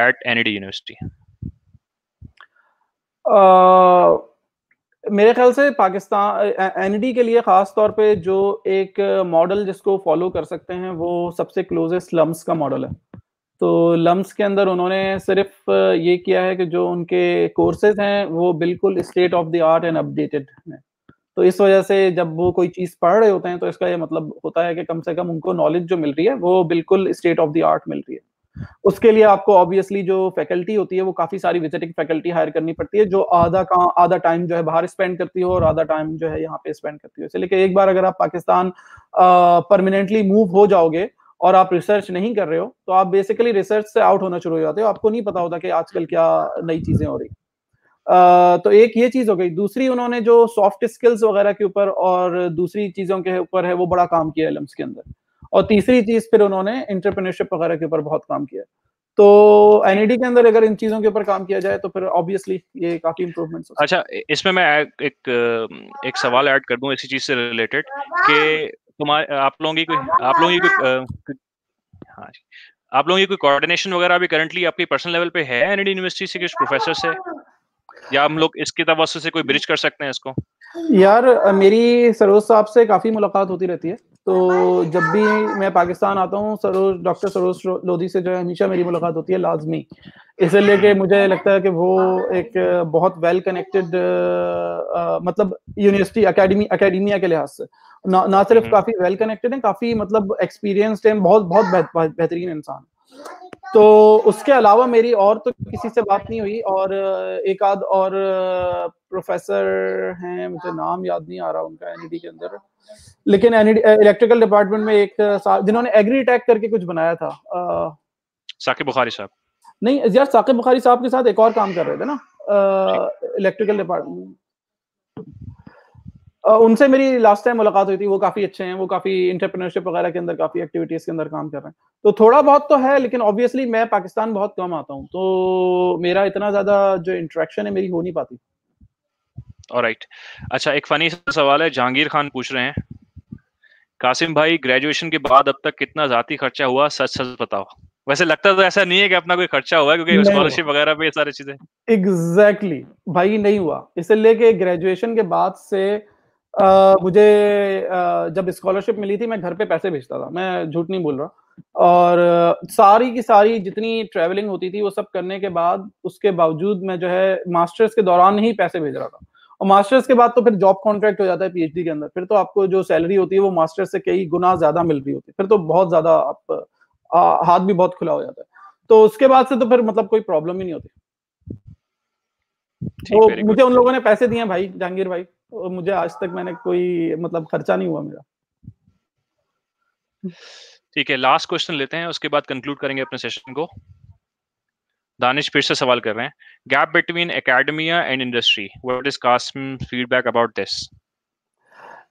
at NED university? मेरे ख्याल से पाकिस्तान एनईडी के लिए ख़ास तौर पे जो एक मॉडल जिसको फॉलो कर सकते हैं वो सबसे क्लोजेस्ट लम्स का मॉडल है। तो लम्स के अंदर उन्होंने सिर्फ ये किया है कि जो उनके कोर्सेज हैं वो बिल्कुल state of the art and updated हैं। तो इस वजह से जब वो कोई चीज़ पढ़ रहे होते हैं तो इसका ये मतलब होता है कि कम से कम उनको नॉलेज जो मिल रही है वो बिल्कुल स्टेट ऑफ द आर्ट मिल रही है। उसके लिए आपको ऑब्वियसली जो फैकल्टी होती है वो काफी सारी विजिटिंग फैकल्टी हायर करनी पड़ती है, जो आधा टाइम जो है बाहर स्पेंड करती हो और आधा टाइम जो है यहाँ पे स्पेंड करती हो। इसलिए एक बार अगर आप पाकिस्तान परमानेंटली मूव हो जाओगे और आप रिसर्च नहीं कर रहे हो तो आप बेसिकली रिसर्च से आउट होना शुरू हो जाते हो, आपको नहीं पता होता कि आजकल क्या नई चीजें हो रही। तो एक ये चीज हो गई। दूसरी, उन्होंने जो सॉफ्ट स्किल्स वगैरह के ऊपर और दूसरी चीजों के ऊपर है वो बड़ा काम किया है लम्स के अंदर। और तीसरी चीज फिर उन्होंने एंटरप्रेन्योरशिप वगैरह के ऊपर बहुत काम किया। तो एनईडी के अंदर अगर इन चीजों के ऊपर काम किया जाए तो फिर ऑब्वियसली ये काफी इंप्रूवमेंट्स। अच्छा, इसमें मैं एक सवाल ऐड कर दूं इसी चीज से रिलेटेड कि आप लोगों की कोई कोऑर्डिनेशन वगैरह भी करंटली आपकी पर्सनल लेवल पे है एनईडी यूनिवर्सिटी से कुछ प्रोफेसर से, या हम लोग इसके तवज्जुह से कोई ब्रिज कर सकते हैं इसको? यार, मेरी सरोज साहब से काफी मुलाकात होती रहती है तो जब भी मैं पाकिस्तान आता हूँ सरोज डॉक्टर सरोज लोधी से जो है हमेशा मेरी मुलाकात होती है लाजमी, इसलिए कि मुझे लगता है कि वो एक बहुत वेल कनेक्टेड मतलब यूनिवर्सिटी अकेडेमिया के लिहाज से ना सिर्फ काफ़ी वेल कनेक्टेड हैं, काफ़ी मतलब एक्सपीरियंस्ड हैं, बहुत बेहतरीन इंसान। तो उसके अलावा मेरी और तो किसी से बात नहीं हुई, और एक आध और प्रोफेसर हैं मुझे नाम याद नहीं आ रहा उनका एनईडी के अंदर, लेकिन इलेक्ट्रिकल डिपार्टमेंट में एक जिन्होंने एग्री टेक करके कुछ बनाया था साकिब बुखारी साहब, नहीं यार साकिब बुखारी साहब के साथ एक और काम कर रहे थे ना इलेक्ट्रिकल डिपार्टमेंट, उनसे मेरी लास्ट टाइम मुलाकात हुई थी। वो काफ़ी अच्छे हैं, वो काफ़ी एंटरप्रेन्योरशिप वगैरह के अंदर काफ़ी एक्टिविटीज़ के अंदर काम कर रहे हैं। तो थोड़ा बहुत तो है, लेकिन ऑब्वियसली मैं पाकिस्तान बहुत कम आता हूँ तो मेरा इतना ज़्यादा जो इंट्रैक्शन है मेरी हो नहीं पाती। ऑलराइट, अच्छा एक फनी सवाल है, जहांगीर खान पूछ रहे हैं कासिम भाई ग्रेजुएशन के बाद अब तक कितना जाती खर्चा हुआ, सच सच बताओ। वैसे लगता तो ऐसा नहीं है कि अपना कोई खर्चा हुआ क्योंकि स्कॉलरशिप वगैरह पे ये सारी चीजें। एग्जैक्टली भाई नहीं हुआ, इसलिए कि ग्रेजुएशन के बाद से मुझे जब स्कॉलरशिप मिली थी मैं घर पे पैसे भेजता था, मैं झूठ नहीं बोल रहा, और सारी की सारी जितनी ट्रेवलिंग होती थी वो सब करने के बाद उसके बावजूद मैं जो है मास्टर्स के दौरान ही पैसे भेज रहा था। और मास्टर्स के बाद तो फिर जॉब कॉन्ट्रैक्ट हो जाता है पीएचडी के अंदर, फिर तो आपको जो सैलरी होती है वो मास्टर्स से कई गुना ज्यादा मिल रही होती है, फिर तो बहुत ज्यादा आप हाथ भी बहुत खुला हो जाता है, तो उसके बाद से तो फिर मतलब कोई प्रॉब्लम ही नहीं होती। तो मुझे उन लोगों ने पैसे दिए भाई जहांगीर भाई, तो मुझे आज तक मैंने कोई मतलब खर्चा नहीं हुआ मेरा। ठीक है, लास्ट क्वेश्चन लेते हैं उसके बाद कंक्लूड करेंगे अपने सेशन को। दानिश फिर से सवाल कर रहे हैं, gap between academia and industry, what is Qasim feedback about this?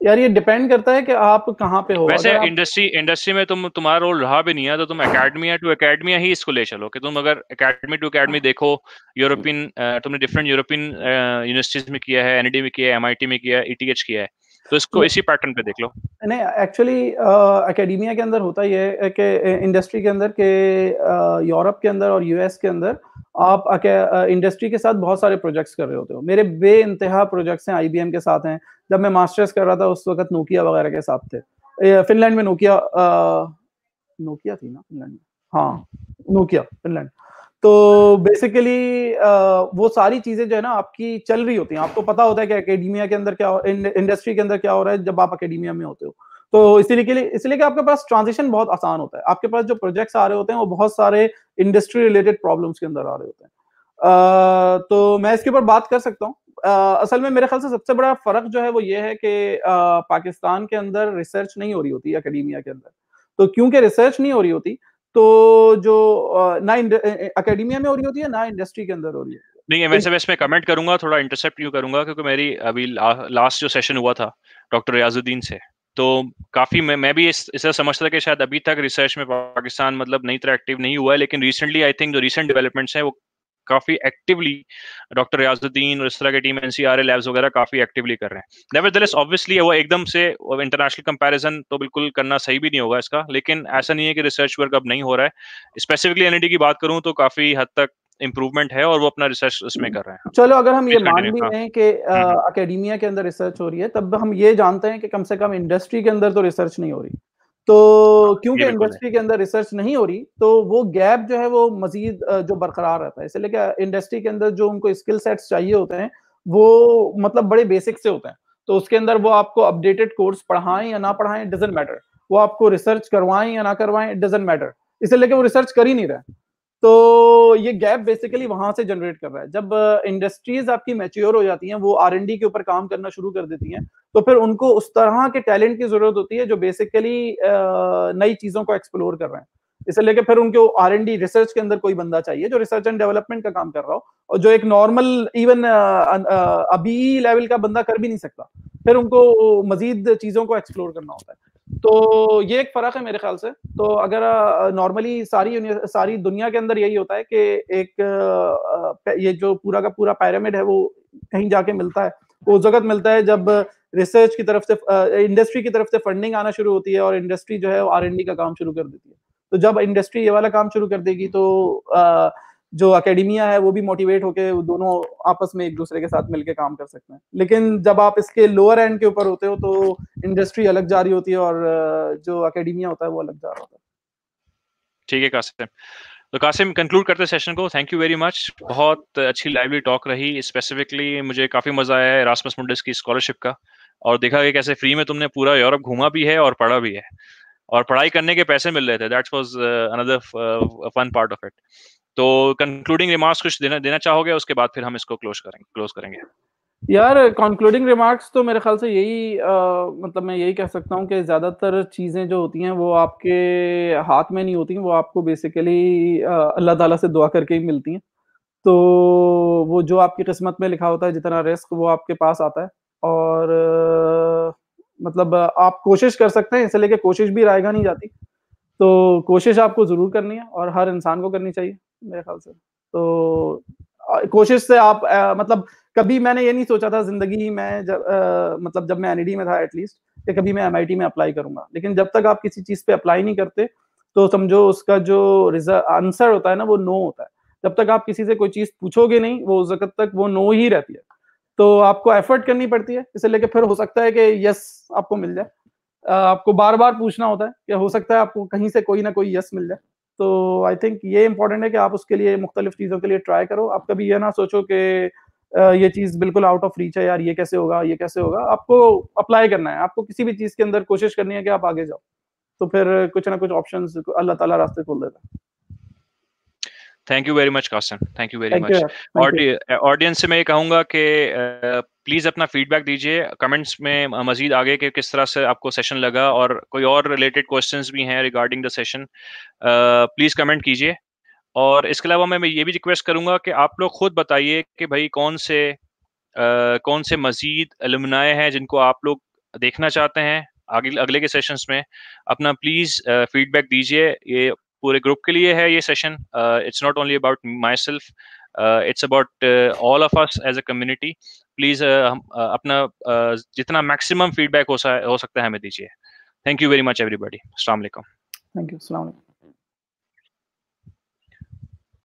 यार ये डिपेंड करता है कि आप कहाँ पे हो। वैसे इंडस्ट्री में तुम्हारा रोल रहा भी नहीं है तो तुम एकेडमिया टू एकेडमिया ही इसको ले चलो कि तुम अगर एकेडमी टू एकेडमी देखो, यूरोपियन तुमने डिफरेंट यूरोपियन यूनिवर्सिटीज में किया है, एनईडी में किया है, एमआईटी में किया है, ईटीएच किया है, तो इसको इसी पैटर्न पे देख लो। नहीं एक्चुअली एकेडमिया के अंदर होता यह है कि इंडस्ट्री के अंदर के यूरोप के अंदर और यूएस के अंदर आप इंडस्ट्री के साथ बहुत सारे प्रोजेक्ट्स कर रहे होते हो। मेरे बे इंतहा प्रोजेक्ट्स हैं आईबीएम के साथ हैं, जब मैं मास्टर्स कर रहा था उस वक्त नोकिया वगैरह के साथ थे, फिनलैंड में नोकिया थी ना फिनलैंड में, हाँ नोकिया फिनलैंड। तो बेसिकली वो सारी चीज़ें जो है ना आपकी चल रही होती हैं, आपको पता होता है कि एकेडमिया के अंदर क्या हो, इंडस्ट्री के अंदर क्या हो रहा है जब आप एकेडमिया में होते हो, तो इसलिए कि आपके पास ट्रांजिशन बहुत आसान होता है। आपके पास जो प्रोजेक्ट्स आ रहे होते हैं वो बहुत सारे इंडस्ट्री रिलेटेड प्रॉब्लम्स के अंदर आ रहे होते हैं। तो मैं इसके ऊपर बात कर सकता हूँ। असल में मेरे ख्याल से सबसे बड़ा फर्क जो है वो ये है कि पाकिस्तान के अंदर रिसर्च नहीं हो रही होती एकेडमिया के अंदर, तो क्योंकि रिसर्च नहीं हो रही होती तो जो ना एकेडमिया में हो रही होती है ना इंडस्ट्री के अंदर हो रही है। नहीं मैं इस पे कमेंट करूंगा, थोड़ा इंटरसेप्ट क्यों करूंगा क्योंकि मेरी अभी लास्ट जो सेशन हुआ था डॉक्टर रियाजुद्दीन से, तो काफ़ी मैं भी इसे समझता था कि शायद अभी तक रिसर्च में पाकिस्तान मतलब नई तरह एक्टिव नहीं हुआ है, लेकिन रिसेंटली आई थिंक जो रिसेंट डेवलपमेंट्स हैं वो काफ़ी एक्टिवली डॉक्टर रियाजुद्दीन और इस तरह की टीम एनसीआरए लैब्स वगैरह काफ़ी एक्टिवली कर रहे हैं। नेवरदलेस ऑब्वियसली वो एकदम से इंटरनेशनल कंपैरिजन तो बिल्कुल करना सही भी नहीं होगा इसका, लेकिन ऐसा नहीं है कि रिसर्च वर्क अब नहीं हो रहा है। स्पेसिफिकली एनईडी की बात करूँ तो काफ़ी हद तक इम्प्रूवमेंट है और वो अपना रिसर्च उसमें कर रहे हैं। चलो अगर हम ये मान भी लें कि एकेडमिया के अंदर रिसर्च हो रही है तब हम ये जानते हैं कि कम से कम इंडस्ट्री के अंदर तो रिसर्च नहीं हो रही, तो क्योंकि इंडस्ट्री के अंदर रिसर्च नहीं हो रही तो वो गैप जो है वो मजीद जो बरकरार रहता है। इसलिए कि इंडस्ट्री के अंदर जो उनको स्किल सेट्स चाहिए होते हैं वो मतलब बड़े बेसिक से होते हैं, तो उसके अंदर वो आपको अपडेटेड कोर्स पढ़ाएं या ना पढ़ाएं डजंट मैटर, वो आपको रिसर्च करवाएं या ना करवाएं डजंट मैटर, इसलिए कि वो रिसर्च कर ही नहीं रहे। तो ये गैप बेसिकली वहां से जनरेट कर रहा है। जब इंडस्ट्रीज आपकी मैच्योर हो जाती हैं, वो R&D के ऊपर काम करना शुरू कर देती हैं, तो फिर उनको उस तरह के टैलेंट की जरूरत होती है जो बेसिकली नई चीजों को एक्सप्लोर कर रहे हैं। इसलिए कि फिर उनको R&D रिसर्च के अंदर कोई बंदा चाहिए जो रिसर्च एंड डेवलपमेंट का काम कर रहा हो, और जो एक नॉर्मल इवन अभी लेवल का बंदा कर भी नहीं सकता, फिर उनको मजीद चीजों को एक्सप्लोर करना होता है। तो ये एक फर्क है मेरे ख्याल से। तो अगर नॉर्मली सारी दुनिया के अंदर यही होता है कि एक ये जो पूरा का पूरा पिरामिड है वो कहीं जाके मिलता है, वो उस जगत मिलता है जब रिसर्च की तरफ से इंडस्ट्री की तरफ से फंडिंग आना शुरू होती है और इंडस्ट्री जो है R&D का काम शुरू कर देती है। तो जब इंडस्ट्री ये वाला काम शुरू कर देगी तो जो अकेडेमिया है वो भी मोटिवेट होके दोनों आपस में एक दूसरे के साथ मिलके काम कर सकते हैं। लेकिन जब आप इसके लोअर एंड के ऊपर होते हो तो इंडस्ट्री अलग जा रही होती है और जो अकेडेमिया होता है वो अलग जा रहा होता है। ठीक है कासिम, तो कासिम कंक्लूड करते सेशन को। थैंक यू वेरी मच, बहुत अच्छी लाइवली टॉक रही। स्पेसिफिकली मुझे काफ़ी मज़ा आया एरास्मस मुंडस की स्कॉलरशिप का, और देखा कि कैसे फ्री में तुमने पूरा यूरोप घूमा भी है और पढ़ा भी है, और पढ़ाई करने के पैसे मिल रहे थे। That was another fun part of it. तो कंक्लूडिंग रिमार्क्स कुछ देना चाहोगे, उसके बाद फिर हम इसको क्लोज करेंगे। यार कंक्लूडिंग रिमार्क्स तो मेरे ख्याल से यही मतलब मैं यही कह सकता हूँ कि ज़्यादातर चीज़ें जो होती हैं वो आपके हाथ में नहीं होती, वो आपको बेसिकली अल्लाह ताला से दुआ करके ही मिलती हैं। तो वो जो आपकी किस्मत में लिखा होता है, जितना रिस्क वो आपके पास आता है, और मतलब आप कोशिश कर सकते हैं, इसे लेके कोशिश भी रायगा नहीं जाती। तो कोशिश आपको ज़रूर करनी है और हर इंसान को करनी चाहिए मेरे ख्याल से। तो कोशिश से आप मतलब कभी मैंने ये नहीं सोचा था जिंदगी में, जब मतलब जब मैं एनईडी में था एटलीस्ट, कि कभी मैं MIT में अप्लाई करूंगा। लेकिन जब तक आप किसी चीज़ पे अप्लाई नहीं करते तो समझो उसका जो आंसर होता है ना वो नो होता है। जब तक आप किसी से कोई चीज़ पूछोगे नहीं, वो उस वक्त तक वो नो ही रहती है। तो आपको एफर्ट करनी पड़ती है, इसे लेके फिर हो सकता है कि यस आपको मिल जाए। आपको बार बार पूछना होता है कि हो सकता है आपको कहीं से कोई ना कोई यस मिल जाए। तो आई थिंक ये इंपॉर्टेंट है कि आप उसके लिए मुख्तलिफ चीज़ों के लिए ट्राई करो। आप कभी ये ना सोचो कि ये चीज़ बिल्कुल आउट ऑफ रीच है, यार ये कैसे होगा। आपको अप्लाई करना है, आपको किसी भी चीज़ के अंदर कोशिश करनी है कि आप आगे जाओ, तो फिर कुछ ना कुछ ऑप्शंस अल्लाह ताला रास्ते खोल देता है। Thank you very much Qasim, thank you very much. Audience से मैं ये कहूँगा कि प्लीज़ अपना फीडबैक दीजिए कमेंट्स में मजीद आगे के किस तरह से आपको सेशन लगा, और कोई और रिलेटेड क्वेश्चंस भी हैं regarding the session, please comment कीजिए। और इसके अलावा मैं ये भी रिक्वेस्ट करूँगा कि आप लोग खुद बताइए कि भाई कौन से मजीद अलुमनाए हैं जिनको आप लोग देखना चाहते हैं अगले के सेशंस में। अपना प्लीज़ फीडबैक दीजिए, ये पूरे ग्रुप के लिए है ये session. It's not only about myself, it's about all of us as a community. Please अपना जितना मैक्सिमम फीडबैक हो सकता है हमें दीजिए। Thank you very much everybody, अस्सलाम वालेकुम। थैंक यू, अस्सलाम वालेकुम।